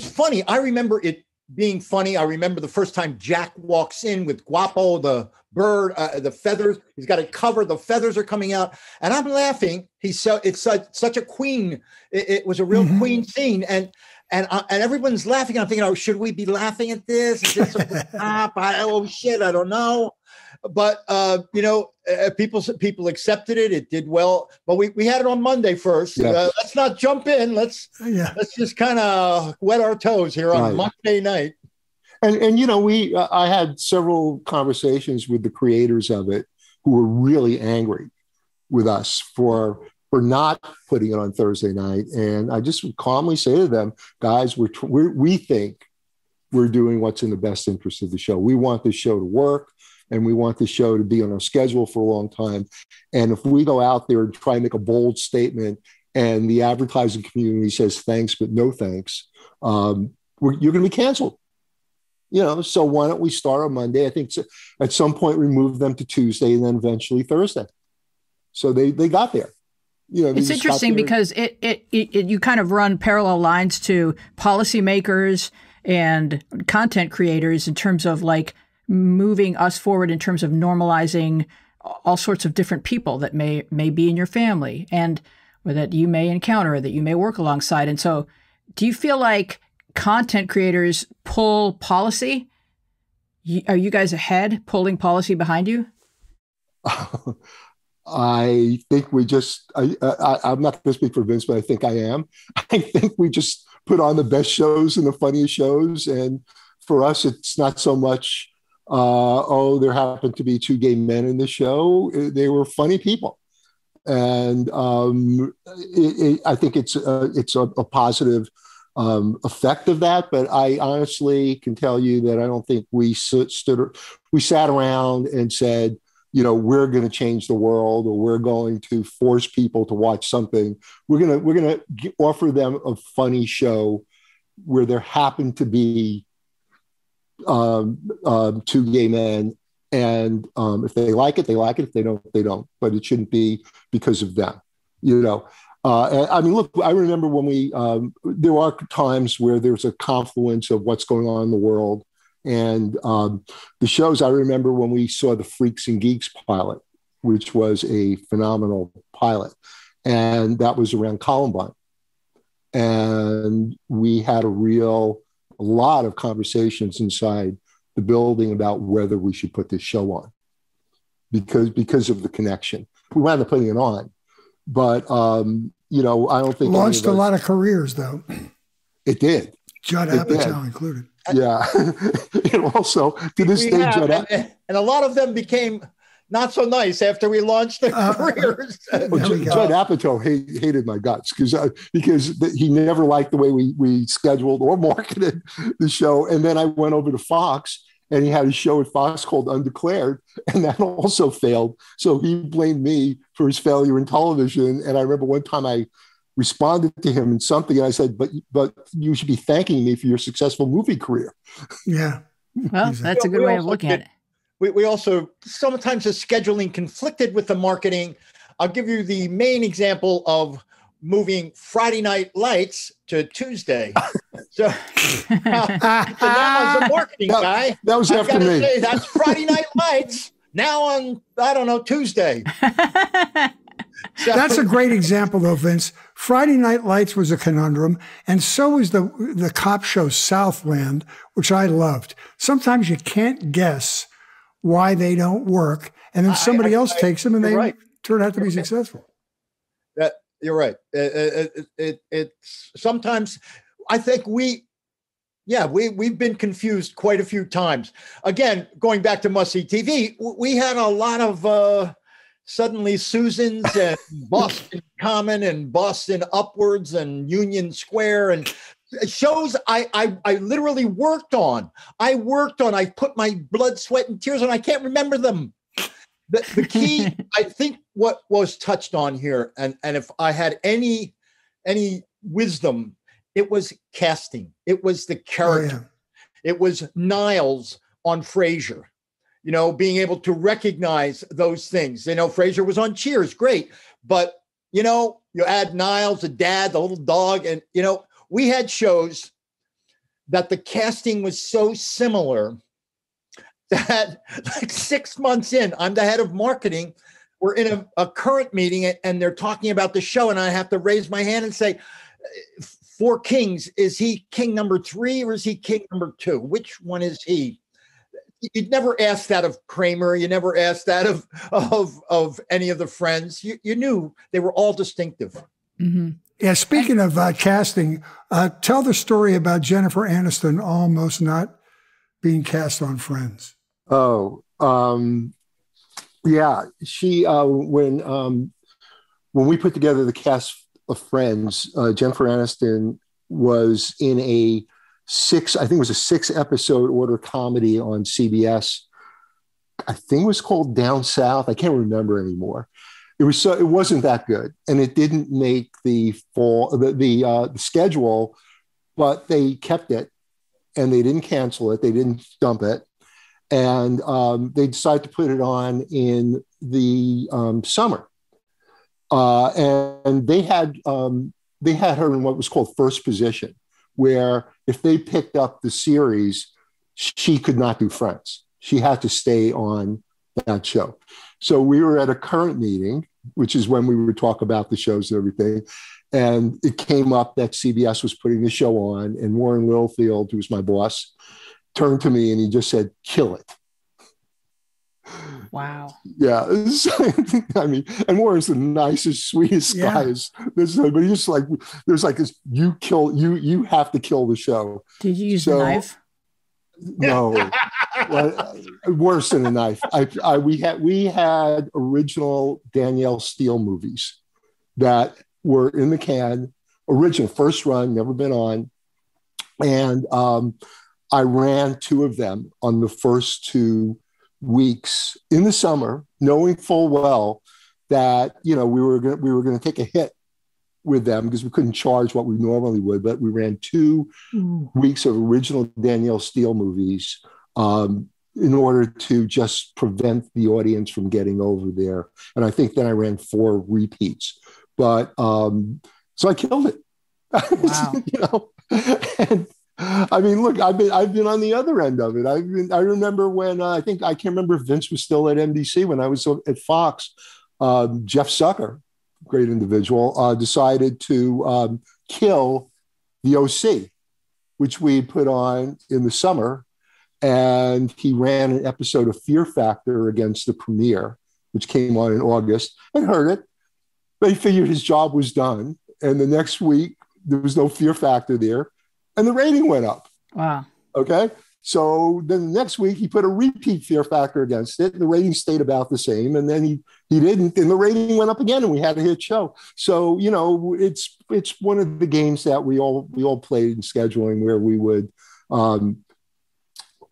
funny. I remember it being funny. I remember the first time Jack walks in with Guapo, the bird, the feathers. He's got a cover. The feathers are coming out. And I'm laughing. It's such a queen. It was a real queen scene. And everyone's laughing. I'm thinking, oh, should we be laughing at this? Is this over the top? Oh, shit, I don't know. But, people accepted it. It did well. But we had it on Monday first. Yeah. Let's not jump in. Let's just kind of wet our toes here on Monday night. And you know, I had several conversations with the creators of it who were really angry with us for not putting it on Thursday night. And I just would calmly say to them, guys, we think we're doing what's in the best interest of the show. We want this show to work. And we want the show to be on our schedule for a long time. And if we go out there and try and make a bold statement and the advertising community says, thanks, but no thanks, you're going to be canceled. You know, so why don't we start on Monday? I think at some point we moved them to Tuesday and then eventually Thursday. So they got there. You know, it's interesting because it you kind of run parallel lines to policymakers and content creators in terms of like, moving us forward in terms of normalizing all sorts of different people that may be in your family and or that you may encounter or that you may work alongside. And so do you feel like content creators pull policy? Are you guys ahead pulling policy behind you? I think we just, I'm not going to speak for Vince, but I think I am. I think we just put on the best shows and the funniest shows. And for us, it's not so much there happened to be two gay men in the show. They were funny people. And I think it's a positive effect of that. But I honestly can tell you that I don't think we sat around and said, you know, we're going to change the world or we're going to force people to watch something. We're going to offer them a funny show where there happened to be two gay men, and if they like it, they like it. If they don't, they don't. But it shouldn't be because of them, you know. I mean, look, I remember when there are times where there's a confluence of what's going on in the world and the shows. I remember when we saw the Freaks and Geeks pilot, which was a phenomenal pilot, and that was around Columbine, and we had a lot of conversations inside the building about whether we should put this show on because of the connection. We wound up putting it on, but I don't think launched a lot of careers though. It did. Judd Apatow included. Yeah. And also, to this day, Judd Apatow. And a lot of them became not so nice after we launched their careers. Judd Apatow hated my guts because he never liked the way we scheduled or marketed the show. And then I went over to Fox, and he had a show at Fox called Undeclared, and that also failed. So he blamed me for his failure in television. And I remember one time I responded to him in something, and I said, but you should be thanking me for your successful movie career. Yeah. Well, that's a good way of looking at it. We also, sometimes the scheduling conflicted with the marketing. I'll give you the main example of moving Friday Night Lights to Tuesday. So now as a marketing guy, that was after me. Say, that's Friday Night Lights now on, I don't know, Tuesday. So, that's a great example, though, Vince. Friday Night Lights was a conundrum, and so was the cop show Southland, which I loved. Sometimes you can't guess why they don't work, and then somebody else takes them, and they turn out to be successful. You're right. It's sometimes, I think we've been confused quite a few times. Again, going back to Must See TV, we had a lot of suddenly Susans and Boston Common and Boston Upwards and Union Square and shows I literally worked on. I put my blood, sweat, and tears on. I can't remember them. The key, I think, what was touched on here, and if I had any wisdom, it was casting. It was the character. Yeah. It was Niles on Frasier. You know, being able to recognize those things. You know, Frasier was on Cheers, great, but you know, you add Niles, the dad, the little dog, and you know, we had shows that the casting was so similar that like 6 months in, I'm the head of marketing. We're in a current meeting and they're talking about the show, and I have to raise my hand and say, Four Kings, is he king number 3 or is he king number 2? Which one is he? You'd never ask that of Kramer. You never asked that of any of the Friends. You knew they were all distinctive. Mm-hmm. Yeah. Speaking of casting, tell the story about Jennifer Aniston almost not being cast on Friends. Oh, yeah. She when we put together the cast of Friends, Jennifer Aniston was in a 6-episode order comedy on CBS. I think it was called Down South. I can't remember anymore. It wasn't that good, and it didn't make the schedule, but they kept it, and they didn't cancel it. They didn't dump it, and they decided to put it on in the summer. And they had her in what was called first position, where if they picked up the series, she could not do Friends. She had to stay on that show. So we were at a current meeting, which is when we would talk about the shows and everything. And it came up that CBS was putting the show on, and Warren Littlefield, who was my boss, turned to me and he just said, "Kill it." Wow. Yeah. I mean, and Warren's the nicest, sweetest guy. But he's just like, there's like this, you have to kill the show. Did you use the knife? No. Worse than a knife. We had original Danielle Steele movies that were in the can, original first run, never been on. And I ran 2 of them on the first 2 weeks in the summer, knowing full well that, you know, we were going to take a hit with them because we couldn't charge what we normally would, but we ran 2 weeks of original Danielle Steele movies in order to just prevent the audience from getting over there. And I think then I ran 4 repeats, but so I killed it. Wow. You know, and I mean, look, I've been on the other end of it. I remember when I can't remember if Vince was still at NBC when I was at Fox. Jeff Zucker, great individual, decided to kill the OC, which we put on in the summer, and he ran an episode of Fear Factor against the premiere, which came on in August, and heard it. They figured his job was done, and the next week there was no Fear Factor there. and the rating went up. Wow. Okay. So then the next week he put a repeat fear factor against it, and the rating stayed about the same. And then he didn't, and the rating went up again, and we had a hit show. So, you know, it's one of the games that we all played in scheduling where we would,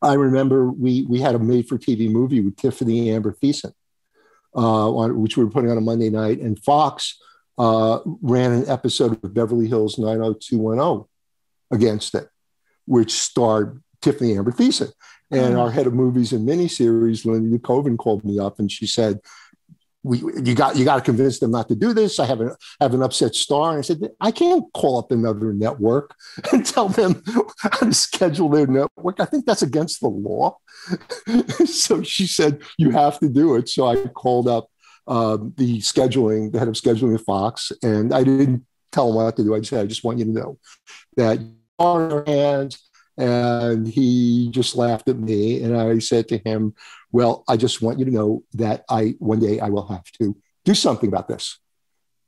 I remember we had a made-for-TV movie with Tiffany and Amber Thiessen, which we were putting on a Monday night, and Fox ran an episode of Beverly Hills 90210 against it, which starred Tiffany Amber Thiessen. And our head of movies and miniseries, Linda Duchovin, called me up and she said, "You got to convince them not to do this. I have an upset star." And I said, "I can't call up another network and tell them how to schedule their network. I think that's against the law." So she said, "You have to do it." So I called up the head of scheduling at Fox, and I didn't tell him what to do. I said, "I just want you to know that you are in your hands." And he just laughed at me. And I said to him, "Well, I just want you to know that one day I will have to do something about this."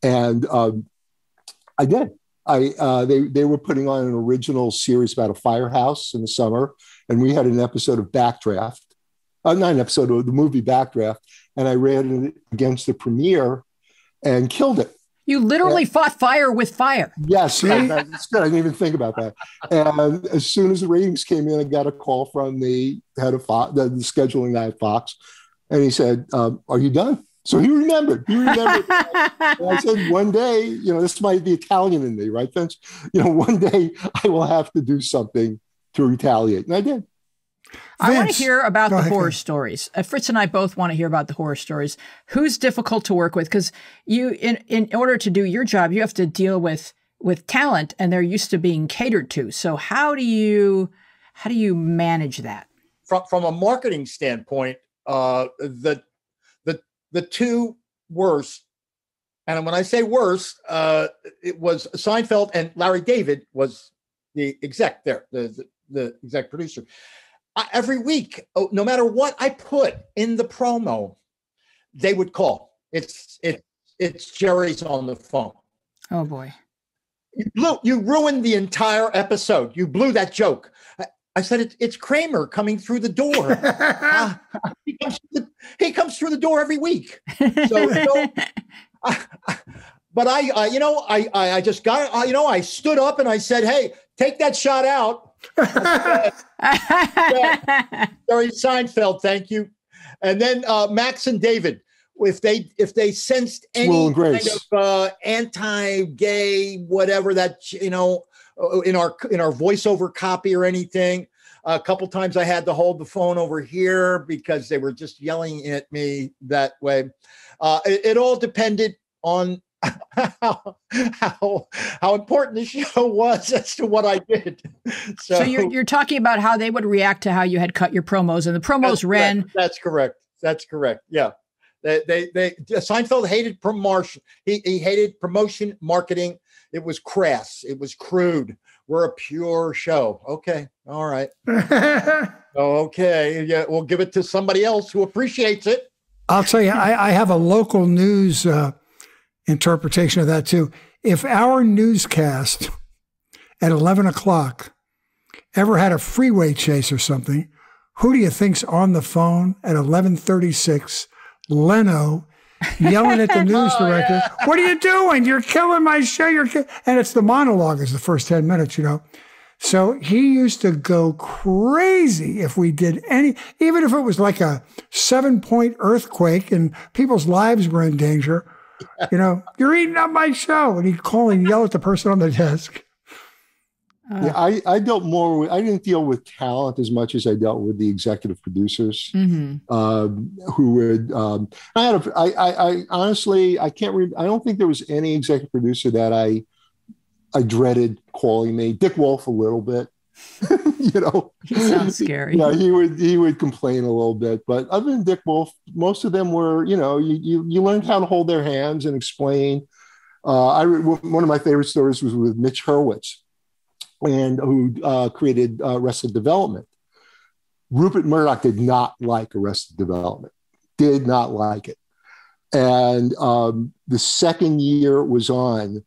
And I did. They were putting on an original series about a firehouse in the summer. And we had an episode of Backdraft, not an episode of the movie Backdraft. And I ran it against the premiere and killed it. You literally fought fire with fire. Yes, that's good. I didn't even think about that. And as soon as the ratings came in, I got a call from the head of Fox, the scheduling guy at Fox, and he said, "Are you done?" So he remembered. And I said, "One day, you know, this might be the Italian in me, right, Vince? You know, one day I will have to do something to retaliate," and I did. I want to hear about the horror stories. Fritz and I both want to hear about the horror stories. Who's difficult to work with? Because you, in order to do your job, you have to deal with talent, and they're used to being catered to. So how do you manage that? From a marketing standpoint, the two worst, and when I say worst, it was Seinfeld, and Larry David was the exec there, the exec producer. Every week, no matter what I put in the promo, they would call. It's Jerry's on the phone. Oh boy! You ruined the entire episode. You blew that joke. I said it's Kramer coming through the door. He comes through the door every week. So but I just got. I stood up and I said, "Hey, take that shot out." Sorry, Seinfeld, thank you. And then Max and David, if they sensed any kind of anti-gay, whatever that in our voiceover copy or anything, a couple times I had to hold the phone over here because they were just yelling at me that way. It all depended on how important the show was as to what I did. So you're talking about how they would react to how you had cut your promos, and the promos ran. Correct. That's correct. Yeah, they Seinfeld hated promotion. He hated promotion marketing. It was crass. It was crude. We're a pure show. Okay, all right. Okay, yeah, we'll give it to somebody else who appreciates it. I'll tell you, I have a local news interpretation of that too. If our newscast at 11 o'clock ever had a freeway chase or something, who do you think's on the phone at 11:36? Leno yelling at the news director, yeah. "What are you doing? You're killing my show. And it's the monologue is the first 10 minutes, you know. So he used to go crazy if we did even if it was like a 7-point earthquake and people's lives were in danger. You know, "You're eating up my show," and he'd call and yell at the person on the desk. I dealt more with, I didn't deal with talent as much as I dealt with the executive producers, who would. I honestly can't remember. I don't think there was any executive producer that I dreaded calling me. Dick Wolf a little bit. You know, he sounds scary. Yeah, he would complain a little bit, but other than Dick Wolf, most of them were, you know, you learned how to hold their hands and explain. One of my favorite stories was with Mitch Hurwitz, and who created Arrested Development. Rupert Murdoch did not like Arrested Development. Did not like it, and the second year it was on,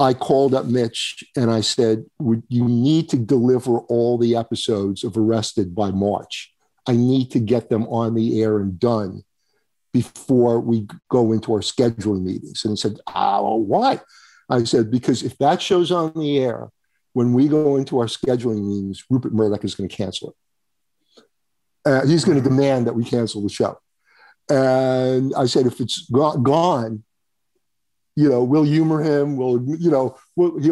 I called up Mitch and I said, you need to deliver all the episodes of Arrested by March. I need to get them on the air and done before we go into our scheduling meetings. And he said, oh, why? I said, because if that show's on the air, when we go into our scheduling meetings, Rupert Murdoch is going to cancel it. He's going to demand that we cancel the show. And I said, if it's gone, you know, we'll humor him. He'll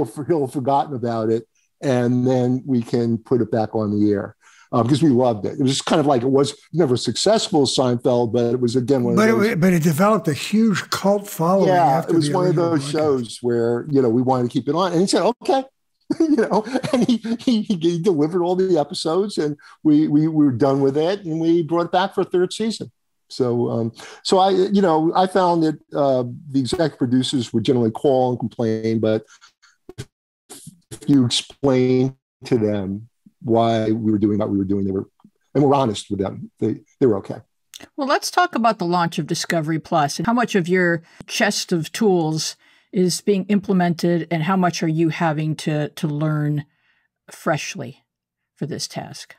have forgotten about it, and then we can put it back on the air because we loved it. It was kind of like, it was never successful Seinfeld, but it was again one. But it developed a huge cult following. Yeah, it was one of those shows where we wanted to keep it on, and he said, okay. And he delivered all the episodes, and we were done with it, and we brought it back for a third season. So, I found that the exec producers would generally call and complain, but if you explain to them why we were doing what we were doing, and we're honest with them, they were okay. Well, let's talk about the launch of Discovery Plus and how much of your chest of tools is being implemented, and how much are you having to learn freshly for this task?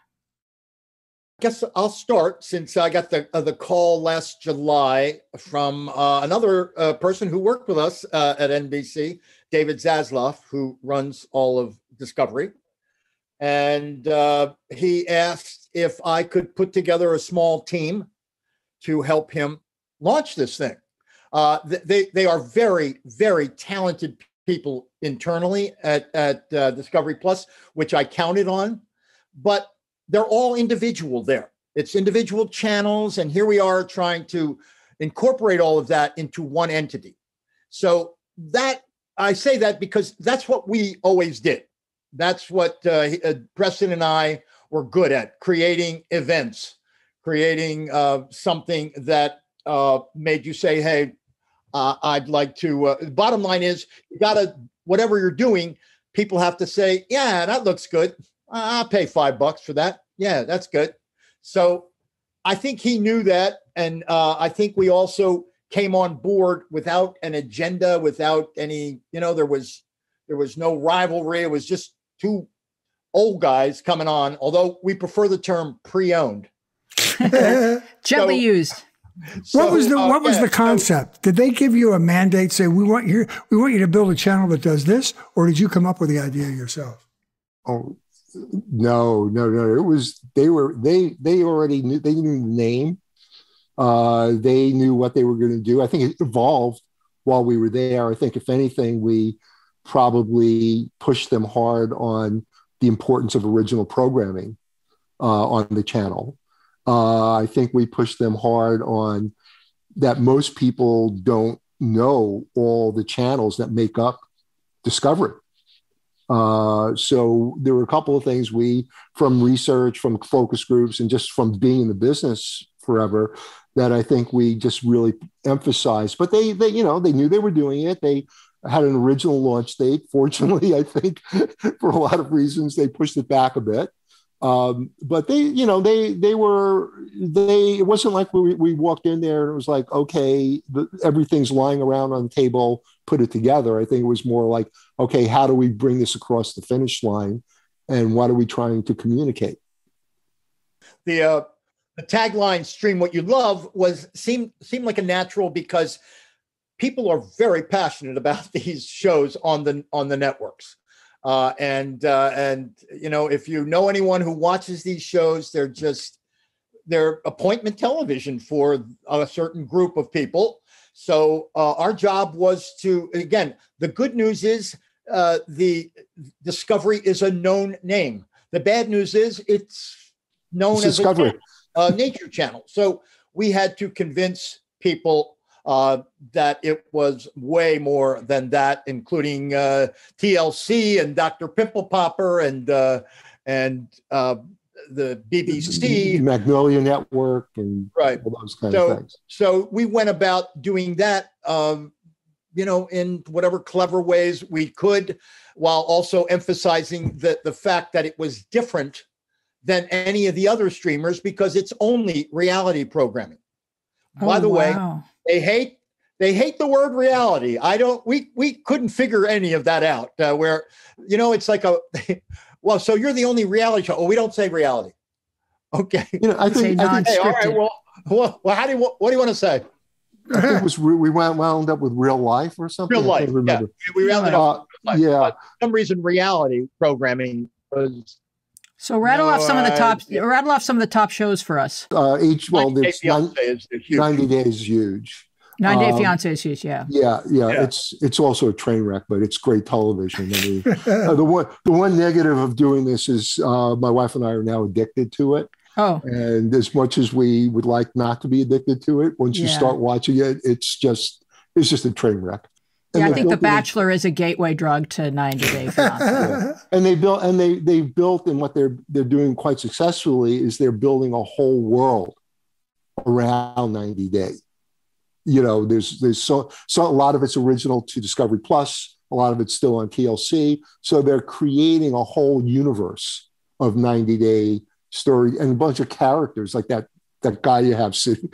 I guess I'll start, since I got the call last July from another person who worked with us at NBC, David Zaslav, who runs all of Discovery. And he asked if I could put together a small team to help him launch this thing. They are very, very talented people internally at Discovery Plus, which I counted on, but they're all individual there. It's individual channels. And here we are trying to incorporate all of that into one entity. So that, I say that because that's what we always did. That's what Preston and I were good at, creating events, creating something that made you say, hey, I'd like to, bottom line is, you gotta, whatever you're doing, people have to say, yeah, that looks good. I'll pay $5 for that. Yeah, that's good. So I think he knew that. And I think we also came on board without an agenda, without any, there was no rivalry. It was just two old guys coming on, although we prefer the term pre-owned. Gently used. So, what was the concept? Did they give you a mandate, say, we want you to build a channel that does this? Or did you come up with the idea yourself? Oh, No. It was, they already knew, they knew the name. They knew what they were going to do. I think it evolved while we were there. I think if anything, we probably pushed them hard on the importance of original programming on the channel. I think we pushed them hard on that most people don't know all the channels that make up Discovery. So there were a couple of things from research, from focus groups, and just from being in the business forever, that I think we just really emphasized. But they knew they were doing it. They had an original launch date. Fortunately, I think for a lot of reasons, they pushed it back a bit. But it wasn't like we walked in there and it was like, okay, everything's lying around on the table, put it together. I think it was more like, okay, how do we bring this across the finish line, and what are we trying to communicate? The tagline, "Stream What You Love," seemed like a natural, because people are very passionate about these shows on the networks. If you know anyone who watches these shows, they're appointment television for a certain group of people. So our job was to, again, the good news is the Discovery is a known name. The bad news is it's known as Discovery, a nature channel. So we had to convince people that it was way more than that, including TLC and Dr. Pimple Popper and the BBC, Magnolia Network, and all those kinds of things. So we went about doing that, in whatever clever ways we could, while also emphasizing the fact that it was different than any of the other streamers, because it's only reality programming. By the way, they hate They hate the word reality. I don't, we couldn't figure any of that out where, you know, it's like, well, so you're the only reality show. Well, we don't say reality. Okay. You know, I think hey, all right, well, what do you want to say? I think it was, we wound up with real life or something. Real life, yeah. We rounded up with real life. Yeah. For some reason, reality programming was... So rattle off some of the top shows for us. Well, 90 Day is huge. 9 Day Fiance is huge, yeah. Yeah. It's also a train wreck, but it's great television. I mean, the one negative of doing this is my wife and I are now addicted to it. Oh. And as much as we would like not to be addicted to it, once you start watching it, it's just a train wreck. And yeah, I think The Bachelor is a gateway drug to 90 Day Fiance. Yeah. And what they're doing quite successfully is they're building a whole world around 90 Day. You know, there's a lot of it's original to Discovery Plus, a lot of it's still on TLC. So they're creating a whole universe of 90 Day story and a bunch of characters like that guy you have sitting,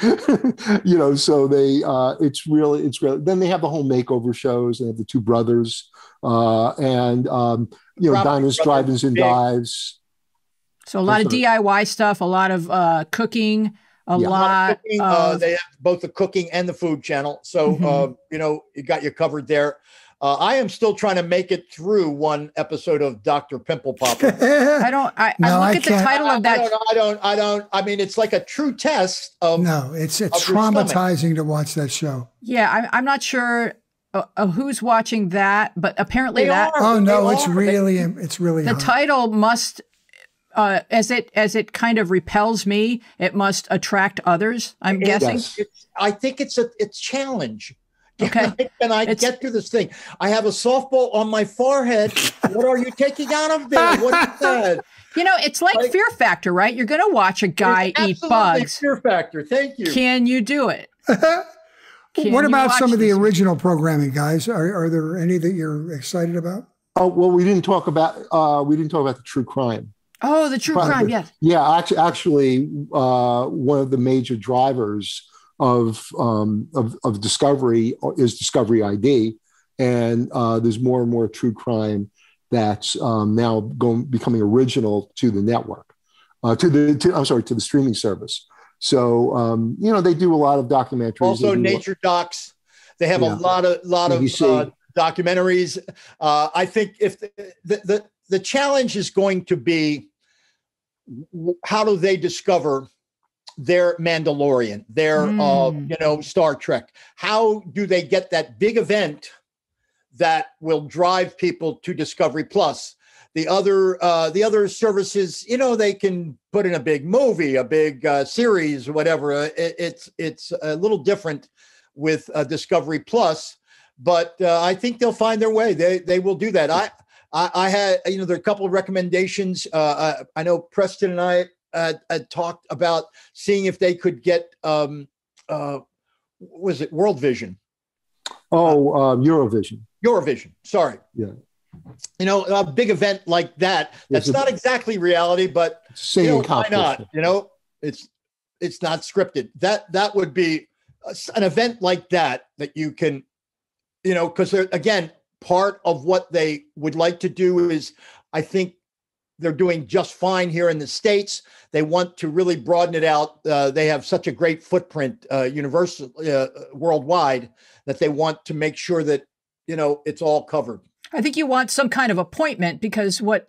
you know, so they, it's really, then they have the whole makeover shows and the two brothers, you know, Diners, Drive-Ins and Dives. So a lot of DIY stuff, a lot of, cooking, a lot of cooking. They have both the cooking and the food channel. So, you know, you got you covered there. I am still trying to make it through one episode of Dr. Pimple Popper. I look at the title of that. I mean, it's like a true test of. No, it's traumatizing to watch that show. Yeah, I'm not sure who's watching that, but apparently it's really hard. Title must. As it kind of repels me, it must attract others. I'm guessing. I think it's a challenge. Okay. Can I get through this thing? I have a softball on my forehead. What are you taking out of there? What's that? You know, it's like Fear Factor, right? You're going to watch a guy eat bugs. Fear Factor. Thank you. Can you do it? What about some of the original programming, guys? Are there any that you're excited about? Oh well, we didn't talk about the true crime. Oh, the true crime, yes. Yeah, actually, one of the major drivers of Discovery is Discovery ID, and there's more and more true crime that's now becoming original to the network, to the streaming service. So you know, they do a lot of documentaries. Also, nature docs. They have a lot of documentaries. I think if the challenge is going to be, how do they discover their Mandalorian, their you know, Star Trek? How do they get that big event that will drive people to Discovery Plus? The other services, you know, they can put in a big movie, a big series, whatever. It's a little different with Discovery Plus, but I think they'll find their way. They will do that. I had, you know, there are a couple of recommendations. I know Preston and I had talked about seeing if they could get, was it World Vision? Oh, Eurovision. Eurovision, sorry. Yeah. You know, a big event like that. That's not exactly reality, but you know, why not? You know, it's not scripted. That would be an event like that you can, you know, because again, part of what they would like to do is, I think they're doing just fine here in the States. They want to really broaden it out. They have such a great footprint universal, worldwide, that they want to make sure that, you know, it's all covered. I think you want some kind of appointment, because what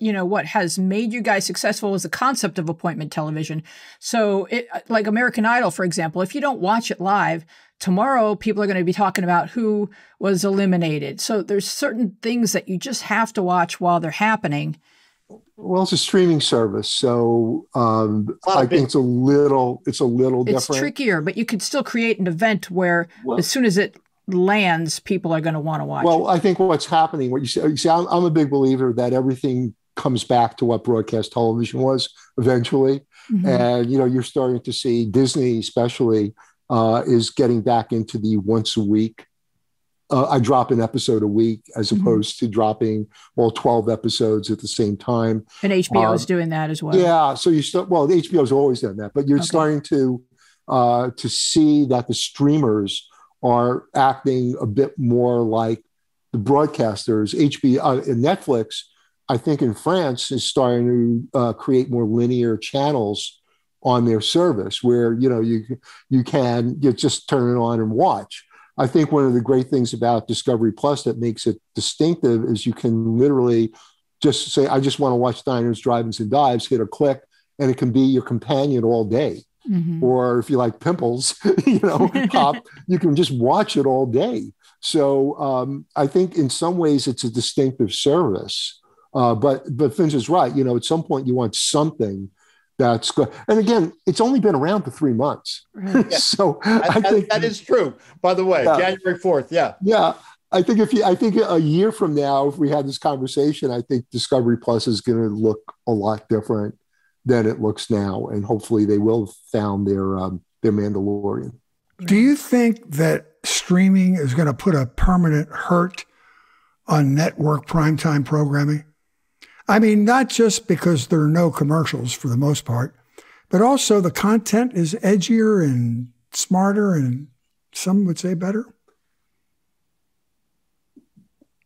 has made you guys successful is the concept of appointment television. So like American Idol, for example, if you don't watch it live, tomorrow people are going to be talking about who was eliminated. So there's certain things that you just have to watch while they're happening. Well, it's a streaming service, so I think it's a little different. It's trickier, but you could still create an event where as soon as it lands, people are going to want to watch. Well, I think what's happening, what you see, I'm a big believer that everything comes back to what broadcast television was eventually. And you know, you're starting to see Disney especially is getting back into the once a week. I drop an episode a week as opposed to dropping all 12 episodes at the same time. And HBO is doing that as well. Yeah, so you start. Well, HBO's always done that, but you're starting to see that the streamers are acting a bit more like the broadcasters. HBO and Netflix, I think in France, is starting to create more linear channels on their service where, you know, you just turn it on and watch. I think one of the great things about Discovery Plus that makes it distinctive is you can literally just say, I just want to watch Diners, Drive-Ins, and Dives, hit a click, and it can be your companion all day. Mm-hmm. Or if you like pimples, you know, pop, you can just watch it all day. So I think in some ways it's a distinctive service. But Vince is right. You know, at some point you want something that's good. And again, it's only been around for 3 months. Right. So I think that is true, by the way, yeah. January 4th. Yeah. Yeah. I think a year from now, if we had this conversation, I think Discovery Plus is going to look a lot different than it looks now. And hopefully they will have found their Mandalorian. Do you think that streaming is going to put a permanent hurt on network primetime programming? I mean, not just because there are no commercials for the most part, but also the content is edgier and smarter and some would say better.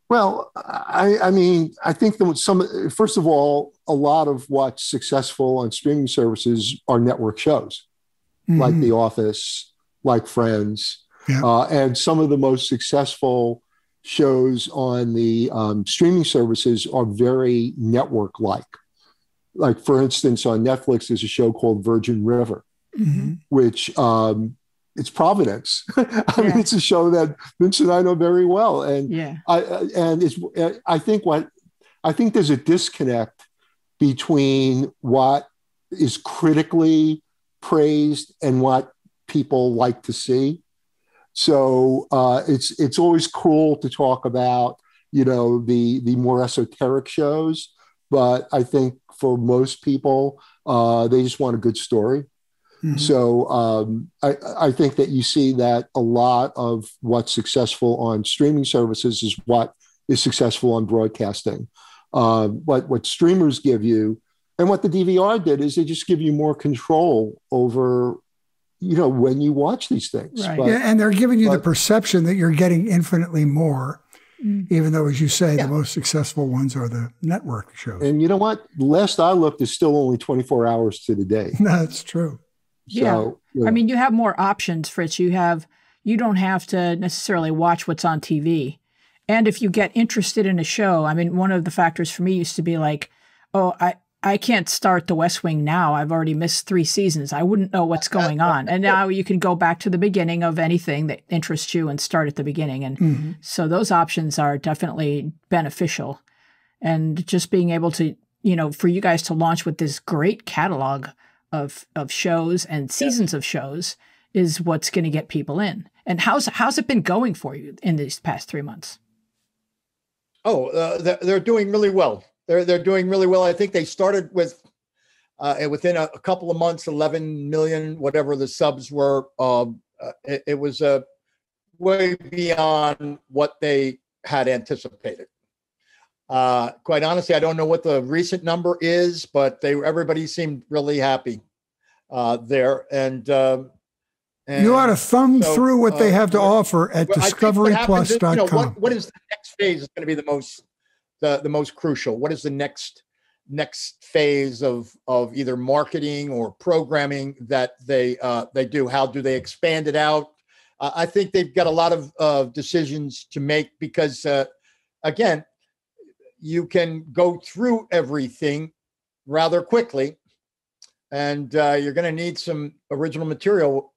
Well, I mean, I think that first of all, a lot of what's successful on streaming services are network shows, mm-hmm. like The Office, like Friends, yeah. And some of the most successful shows on the streaming services are very network-like. Like, for instance, on Netflix, there's a show called Virgin River, mm-hmm. which it's Providence. I mean, it's a show that Vince and I know very well. And yeah. I think there's a disconnect between what is critically praised and what people like to see. So it's always cool to talk about, you know, the more esoteric shows, but I think for most people, they just want a good story. Mm-hmm. So I think that you see that a lot of what's successful on streaming services is what is successful on broadcasting. But what streamers give you and what the DVR did is they just give you more control over, you know, when you watch these things. Right. But, yeah, and they're giving you the perception that you're getting infinitely more, even though, as you say, yeah. the most successful ones are the network shows. And you know what? Last I looked, there's still only 24 hours to the day. No, that's true. Yeah. So, yeah. I mean, you have more options, Fritz. You don't have to necessarily watch what's on TV. And if you get interested in a show, I mean, one of the factors for me used to be like, oh, I can't start The West Wing now. I've already missed 3 seasons. I wouldn't know what's going on. And now you can go back to the beginning of anything that interests you and start at the beginning. And mm-hmm. so those options are definitely beneficial. And just being able to, you know, for you guys to launch with this great catalog of shows and seasons yeah. of shows is what's going to get people in. And how's it been going for you in these past 3 months? Oh, they're doing really well. They're doing really well. I think they started with, within a couple of months, 11 million, whatever the subs were. It was way beyond what they had anticipated. Quite honestly, I don't know what the recent number is, but everybody seemed really happy there. And you ought to thumb through what they have to offer at discoveryplus.com. You know, what is the next phase is going to be the most... the most crucial. What is the next phase of either marketing or programming that they do? How do they expand it out? I think they've got a lot of decisions to make because, again, you can go through everything rather quickly, and you're going to need some original material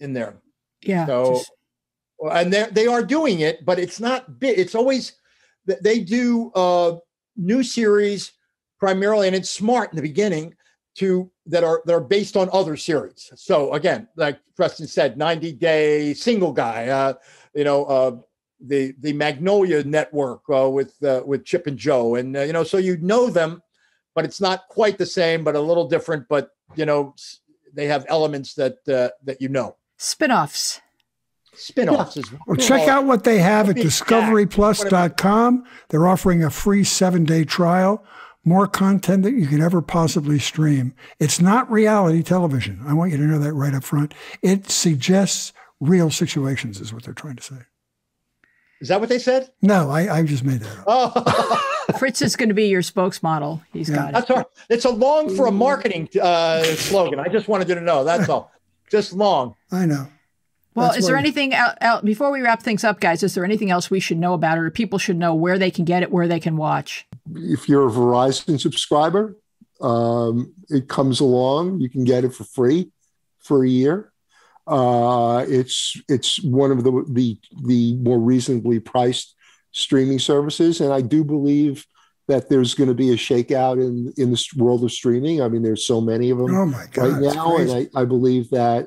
in there. Yeah. So, and they are doing it, but it's not big. It's always. They do new series primarily, and it's smart in the beginning that are based on other series. So again, like Preston said, 90 Day Single Guy, the Magnolia Network with Chip and Joe, and so you know them, but it's not quite the same, but a little different. But you know, they have elements that you know. Spinoffs. Spinoffs yeah. as well. Well, check out what they have at discoveryplus.com. They're offering a free 7-day trial, more content that you can ever possibly stream. It's not reality television. I want you to know that right up front. It suggests real situations is what they're trying to say. Is that what they said? No, I just made that up. Oh. Fritz is going to be your spokesmodel. He's got it. That's all. It's a long for a marketing slogan. I just wanted you to know. That's all. Just long. I know. Well, is there anything out before we wrap things up, guys? Is there anything else we should know about it, or people should know where they can get it, where they can watch? If you're a Verizon subscriber, it comes along. You can get it for free for a year. It's one of the more reasonably priced streaming services, and I do believe that there's going to be a shakeout in the world of streaming. I mean, there's so many of them right now, and I believe that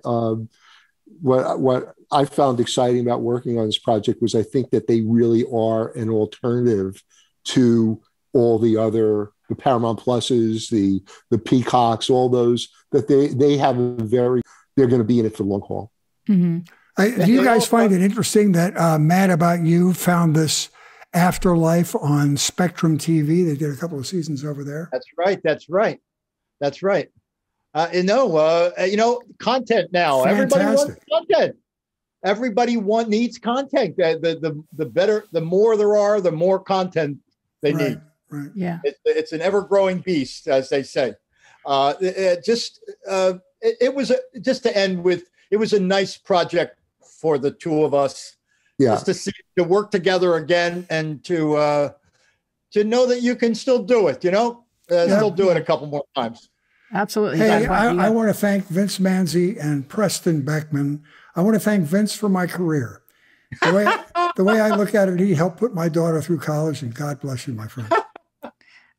what I found exciting about working on this project was I think that they really are an alternative to all the other Paramount Pluses, the Peacocks, all those that they have they're going to be in it for the long haul. Mm-hmm. Do you guys find it interesting that Mad About You found this Afterlife on Spectrum TV? They did a couple of seasons over there. That's right. Content now. Fantastic. Everybody wants content. Everybody needs content. The better, the more there are, the more content they need. Right. Yeah. It's an ever-growing beast, as they say. It was a nice project for the two of us, just to work together again and to know that you can still do it, still do it a couple more times. Absolutely. Hey, I want to thank Vince Manze and Preston Beckman. I want to thank Vince for my career. The way I look at it, he helped put my daughter through college, and God bless you, my friend.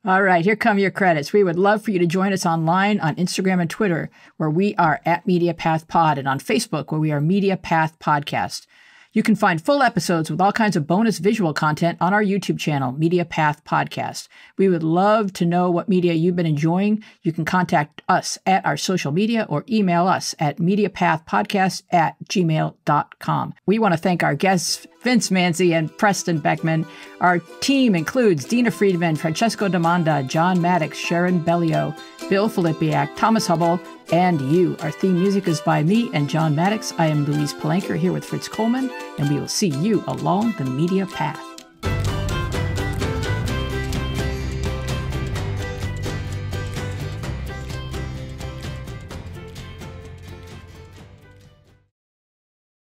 All right, here come your credits. We would love for you to join us online on Instagram and Twitter, where we are at MediaPathPod, and on Facebook, where we are MediaPath Podcast. You can find full episodes with all kinds of bonus visual content on our YouTube channel, MediaPath Podcast. We would love to know what media you've been enjoying. You can contact us at our social media or email us at mediapathpodcast@gmail.com. We want to thank our guests, Vince Manze and Preston Beckman. Our team includes Dina Friedman, Francesco Demanda, John Maddox, Sharon Bellio, Bill Filipiak, Thomas Hubble, and you. Our theme music is by me and John Maddox. I am Louise Palanker, here with Fritz Coleman, and we will see you along the media path.